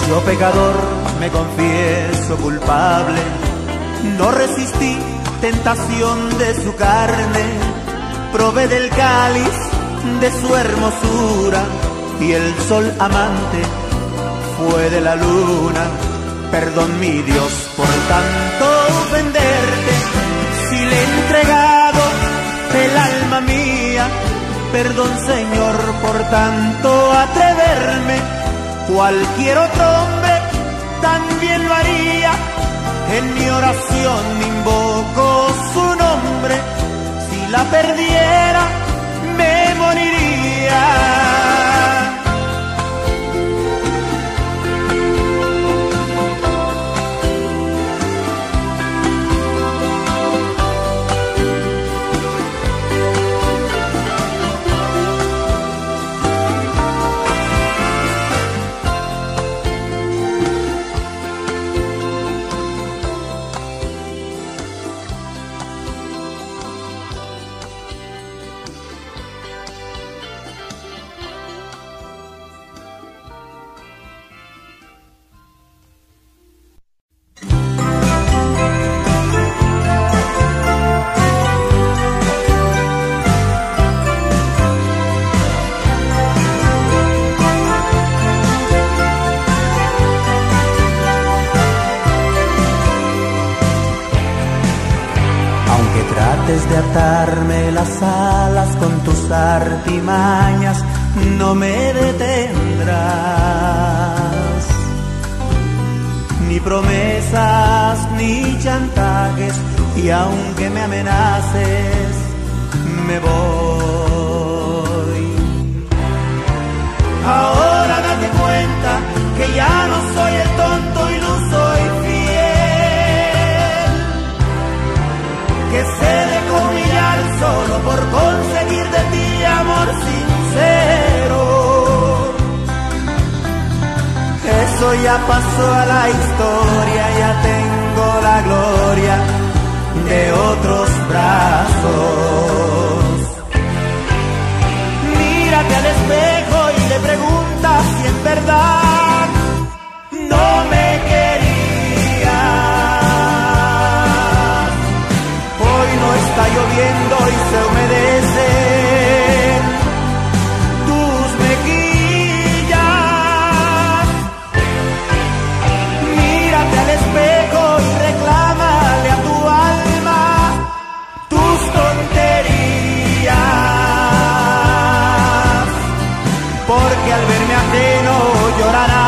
Yo pecador me confieso culpable, no resistí tentación de su carne. Probé del cáliz de su hermosura y el sol amante fue de la luna. Perdón mi Dios por tanto ofenderte, si le he entregado el alma mía. Perdón Señor por tanto atreverme, cualquier otro hombre también lo haría. En mi oración invoco su nombre, si la perdiera me moriría. De atarme las alas con tus artimañas, no me detendrás. Ni promesas, ni chantajes, y y aunque me amenaces, me voy. Ahora date cuenta que ya no soy el tonto y no soy fiel, que sé de humillar solo por conseguir de ti amor sincero. Eso ya pasó a la historia, ya tengo la gloria de otros brazos. Mírate al espejo y le preguntas si en verdad no me querías. Hoy no está lloviendo y se humedecen tus mejillas. Mírate al espejo y reclámale a tu alma tus tonterías, porque al verme ajeno llorarás.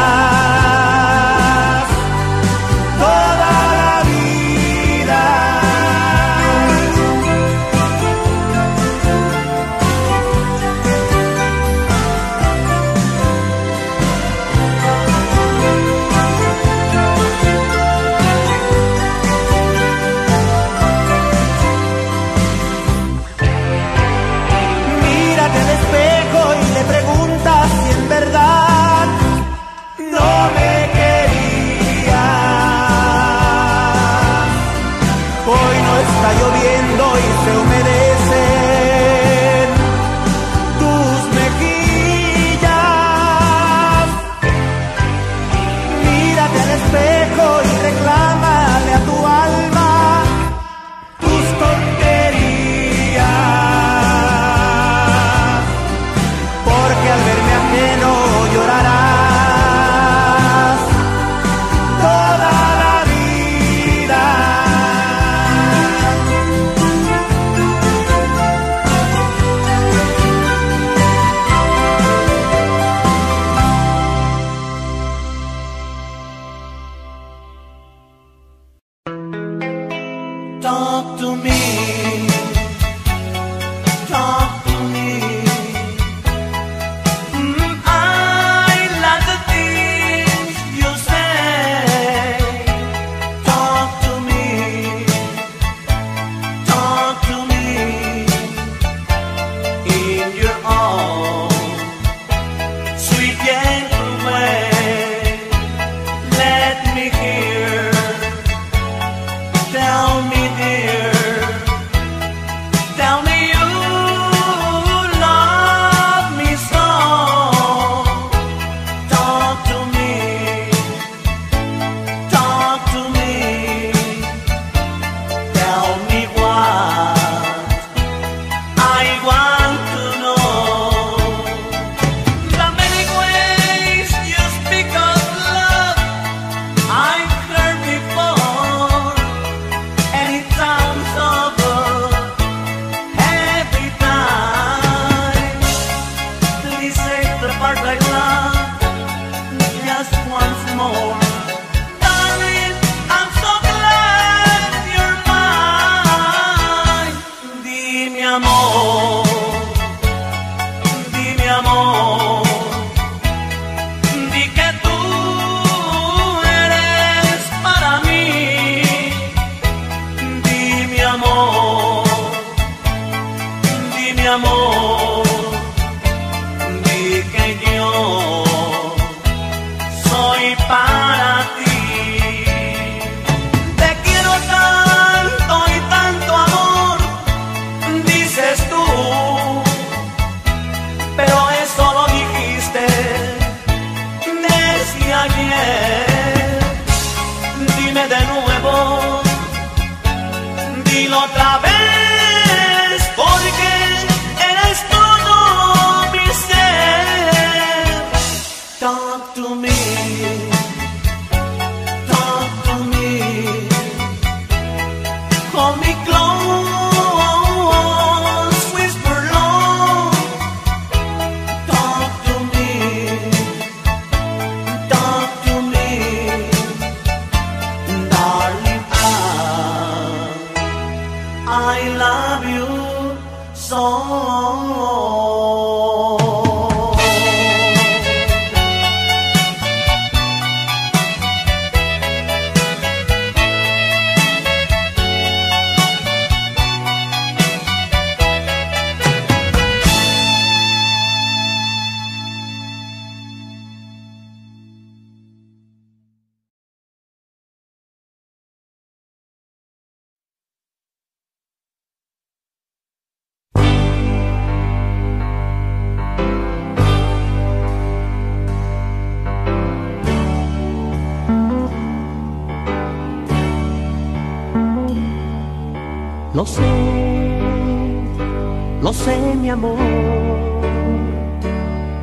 Lo sé mi amor,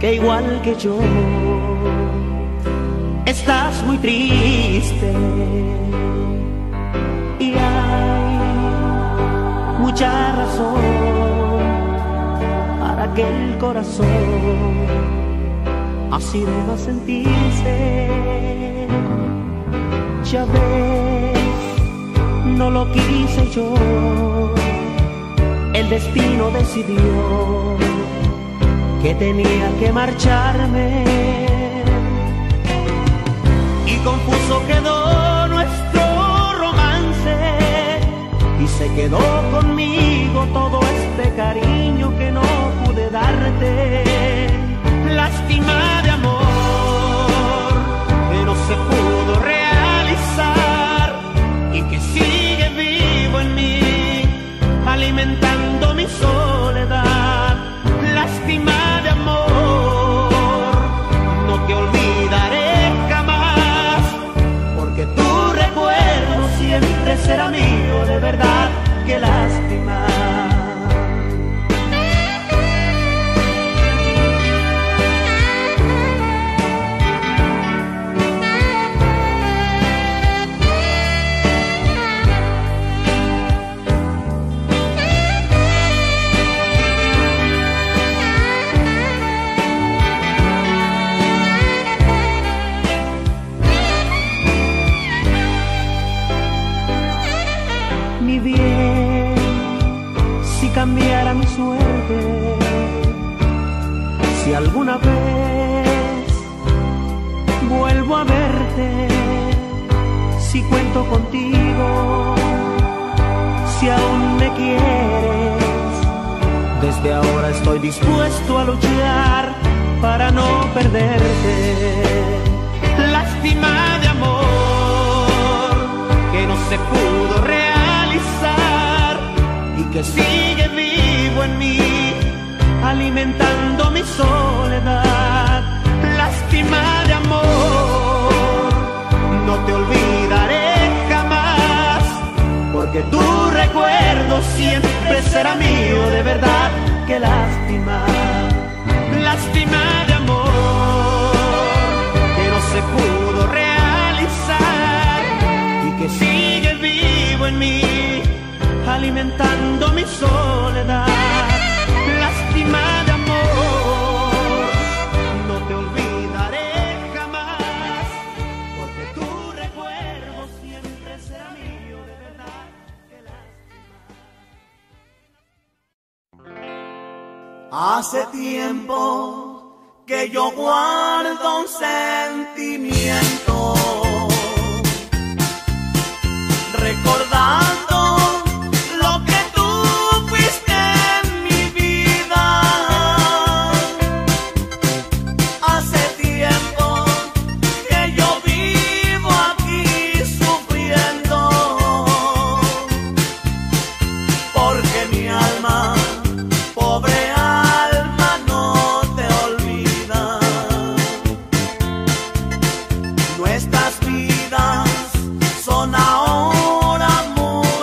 que igual que yo estás muy triste y hay mucha razón para que el corazón así deba sentirse. Ya ves, no lo quise yo, el destino decidió que tenía que marcharme y confuso quedó nuestro romance y se quedó conmigo todo este cariño que no pude darte. Lástima de amor que no se pudo realizar y que sigue vivo en mí alimentando mi soledad. Lástima de amor, no te olvidaré jamás, porque tu recuerdo siempre será mío, de verdad, qué lástima. Cambiara mi suerte, si alguna vez vuelvo a verte, si cuento contigo, si aún me quieres, desde ahora estoy dispuesto a luchar para no perderte. Lástima de amor que no se pudo realizar y que sigue vivo en mí, alimentando mi soledad. Lástima de amor, no te olvidaré jamás, porque tu recuerdo siempre será mío, de verdad, qué lástima. Lástima de amor, que no se pudo realizar y que sigue vivo en mí, alimentando mi soledad. Lástima de amor, no te olvidaré jamás, porque tu recuerdo siempre será mío, de verdad, qué lástima. Hace tiempo que yo guardo un sentimiento, recordando nuestras vidas son ahora amor.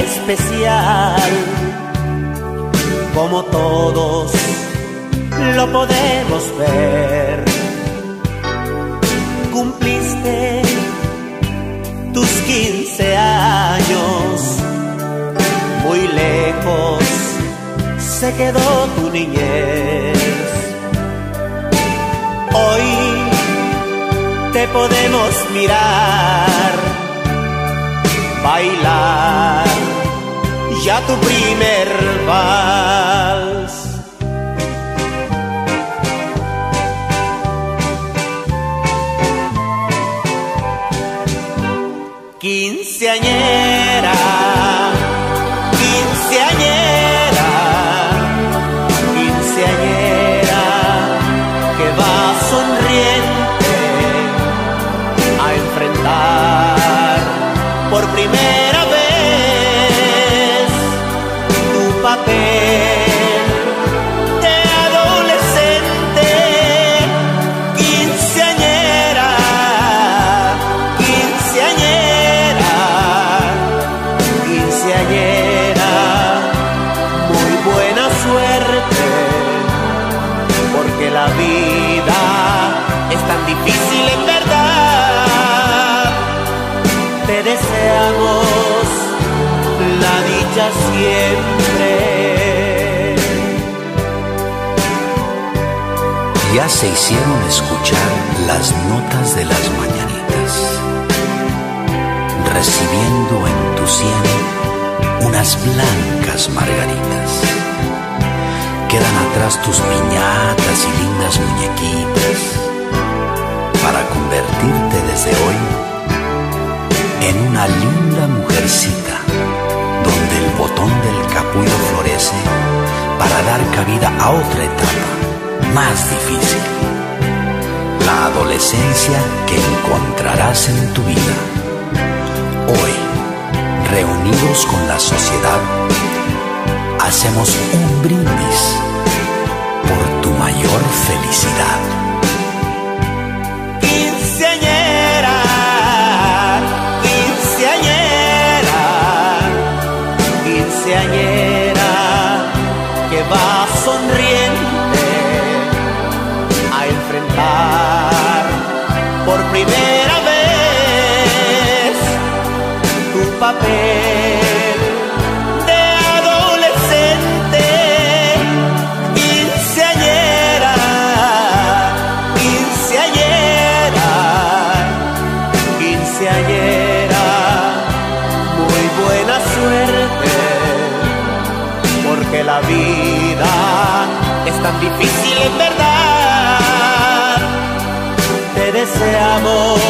especial, como todos lo podemos ver. Cumpliste tus 15 años, muy lejos se quedó tu niñez. Hoy te podemos mirar, bailar ya tu primer vals. Quinceañera, quinceañera, quinceañera que va sonriente a enfrentar por primera vez tu papel de adolescente. Quinceañera, quinceañera, muy buena suerte, porque la vida es tan difícil en verdad. Te deseamos la dicha siempre. Ya se hicieron escuchar las notas de las mañanitas, recibiendo en tu sien unas blancas margaritas. Quedan atrás tus piñatas y lindas muñequitas, para convertirte desde hoy en una linda mujercita, donde el botón del capullo florece para dar cabida a otra etapa más difícil, la adolescencia que encontrarás en tu vida. Hoy, reunidos con la sociedad, hacemos un brindis por tu mayor felicidad. Quinceañera, quinceañera, quinceañera que va sonriente a enfrentar por primera papel de adolescente. Quinceañera, quinceañera, quinceañera, muy buena suerte, porque la vida es tan difícil en verdad. Te deseamos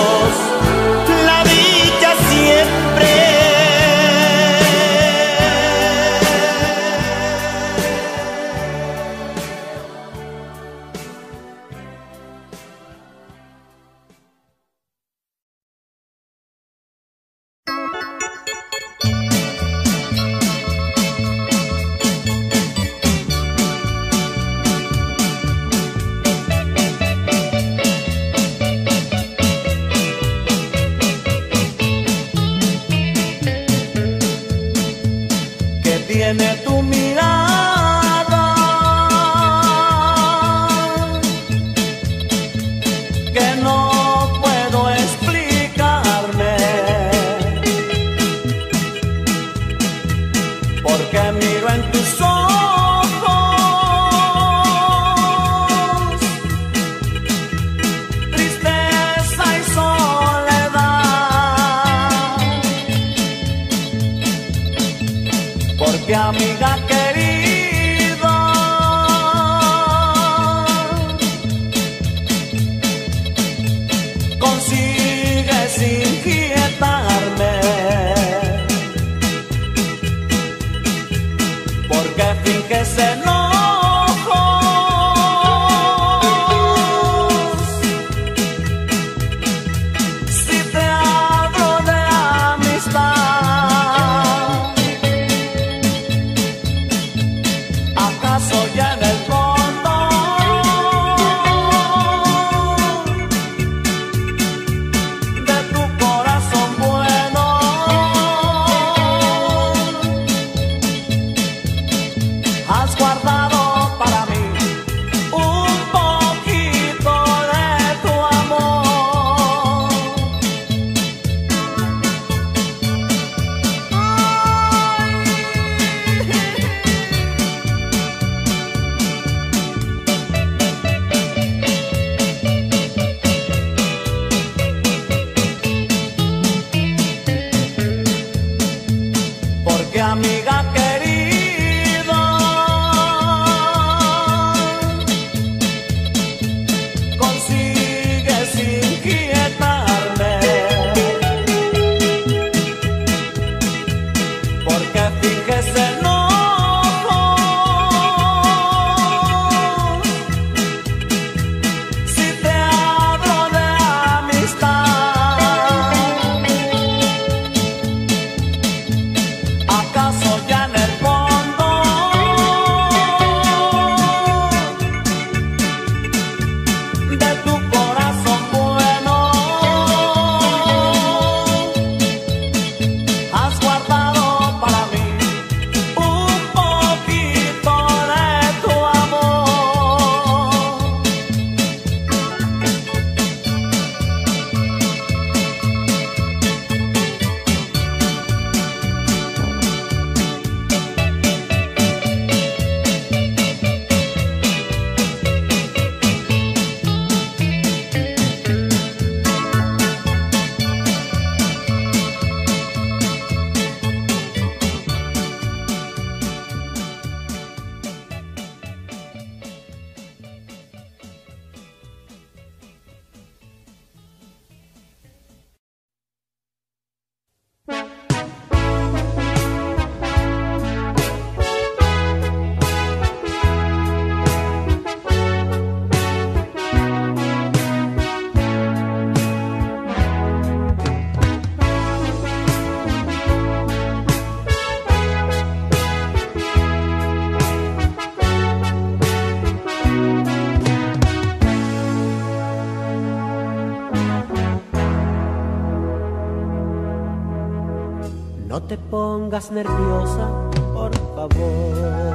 te pongas nerviosa, por favor.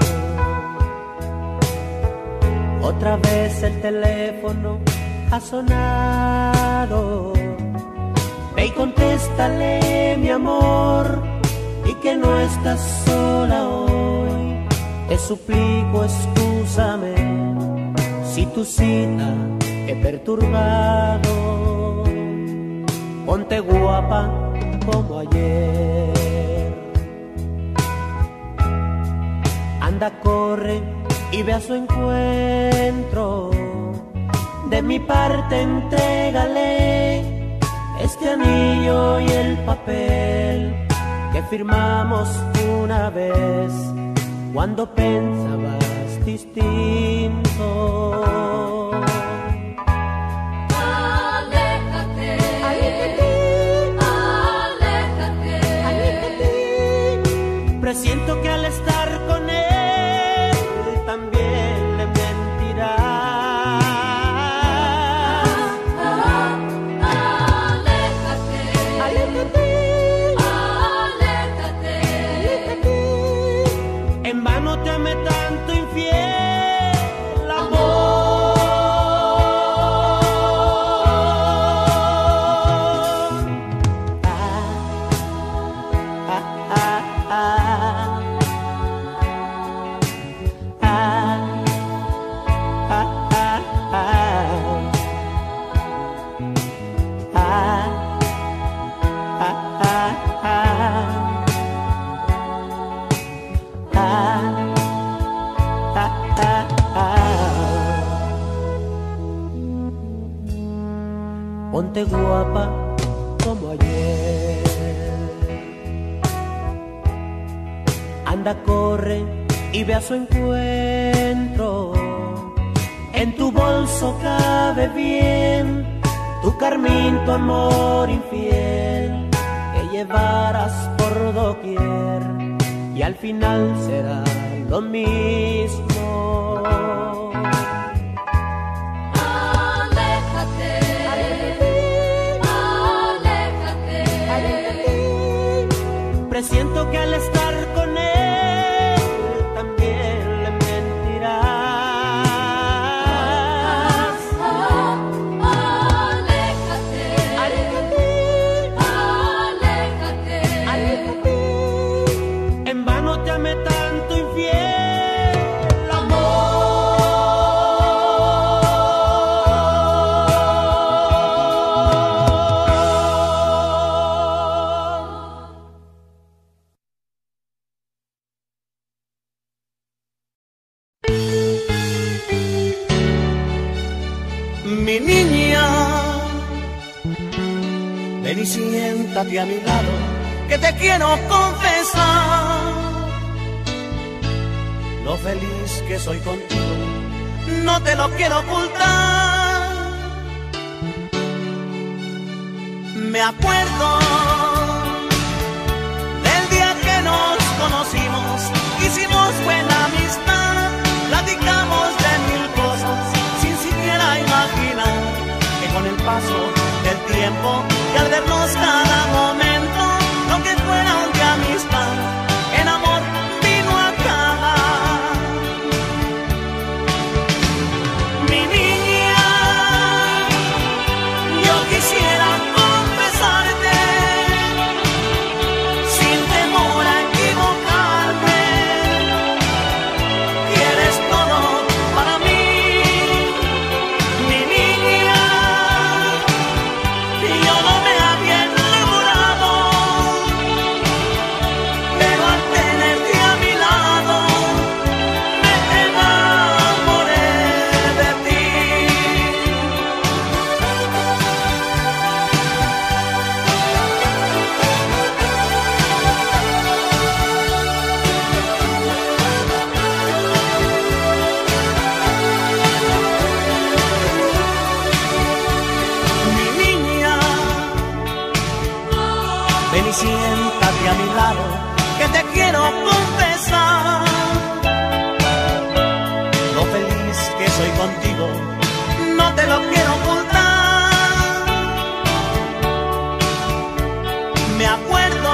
Otra vez el teléfono ha sonado. Ve y contéstale, mi amor, y que no estás sola hoy. Te suplico, excúsame si tu cita he perturbado. Ponte guapa como ayer. Anda, corre y ve a su encuentro. De mi parte entrégale este anillo y el papel que firmamos una vez cuando pensabas distinto. Presiento que al estar con él también le mentirás. Aléjate, aléjate, aléjate, aléjate. En vano te amé tanto, infiel amor. Ponte guapa como ayer. Anda, corre y ve a su encuentro. En tu bolso cabe bien tu carmín, tu amor infiel, que llevarás por doquier y al final será lo mismo. Aléjate, aléjate, aléjate, aléjate. Presiento que al estar con él también le mentirás. Aléjate, aléjate, aléjate, aléjate. En vano te amé tanto, infiel. Mi niña, ven y siéntate a mi lado, que te quiero confesar lo feliz que soy contigo, no te lo quiero ocultar. Me acuerdo del día que nos conocimos, hicimos buena amistad, platicamos de mil cosas sin siquiera imaginar que con el paso del tiempo y al vernos cada momento, lo que fuera de amistad en amor vino a acabar. Mi niña, yo quisiera confesarte sin temor a equivocarme que eres todo para mí. Yo no me había enamorado, pero al tenerte a mi lado me enamoré de ti. Ven y siéntate a mi lado, que te quiero confesar lo feliz que soy contigo, no te lo quiero ocultar. Me acuerdo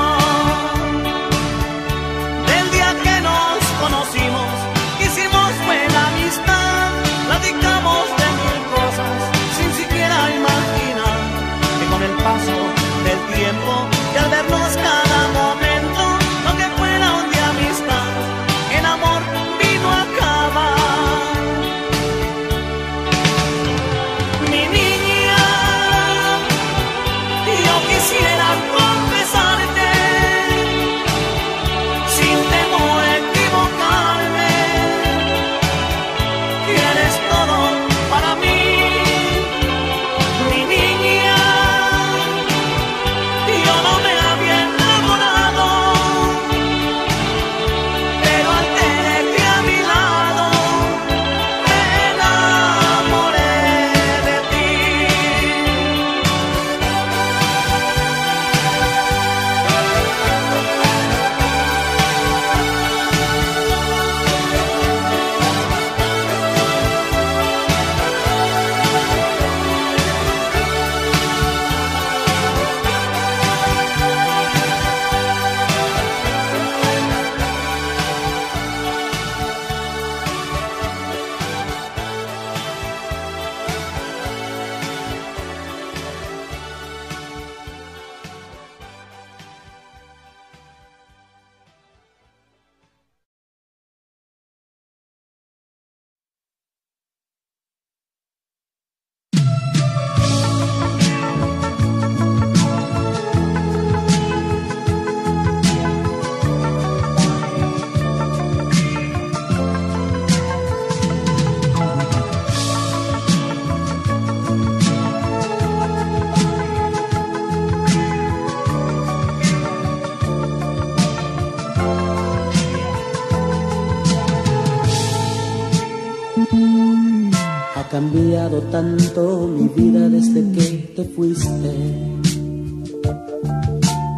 Ha cambiado tanto mi vida desde que te fuiste.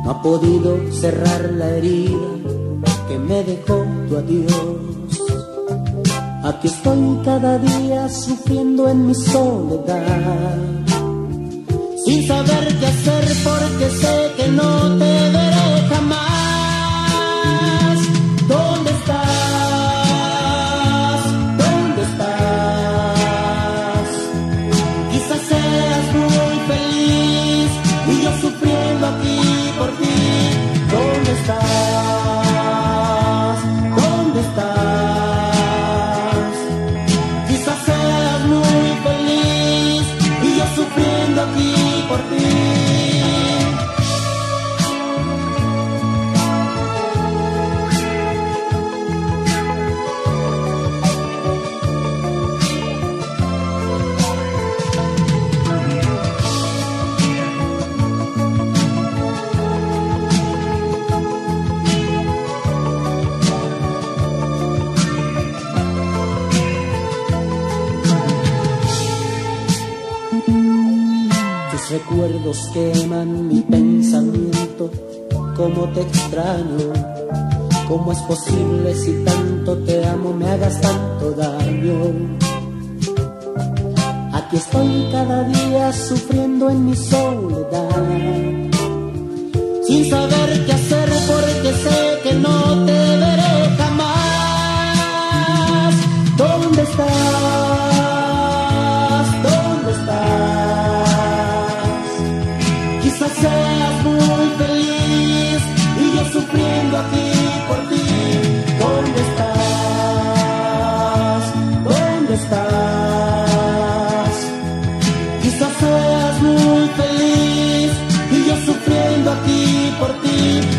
No ha podido cerrar la herida que me dejó tu adiós. Aquí estoy cada día sufriendo en mi soledad, sin saber qué hacer porque sé que no te veré jamás. ¿Dónde estás? ¿Dónde estás? Quizás seas muy feliz y yo sufriendo aquí por ti. ¿Dónde estás? ¿Dónde estás? Quizás seas muy feliz y yo sufriendo aquí por ti. Recuerdos queman mi pensamiento, cómo te extraño, cómo es posible si tanto te amo me hagas tanto daño. Aquí estoy cada día sufriendo en mi soledad, sin saber qué hacer porque sé que no te veré jamás. ¿Dónde estás? ¿Dónde estás? Quizás seas muy feliz y yo sufriendo aquí por ti. ¿Dónde estás? ¿Dónde estás? Quizás seas muy feliz y yo sufriendo aquí por ti.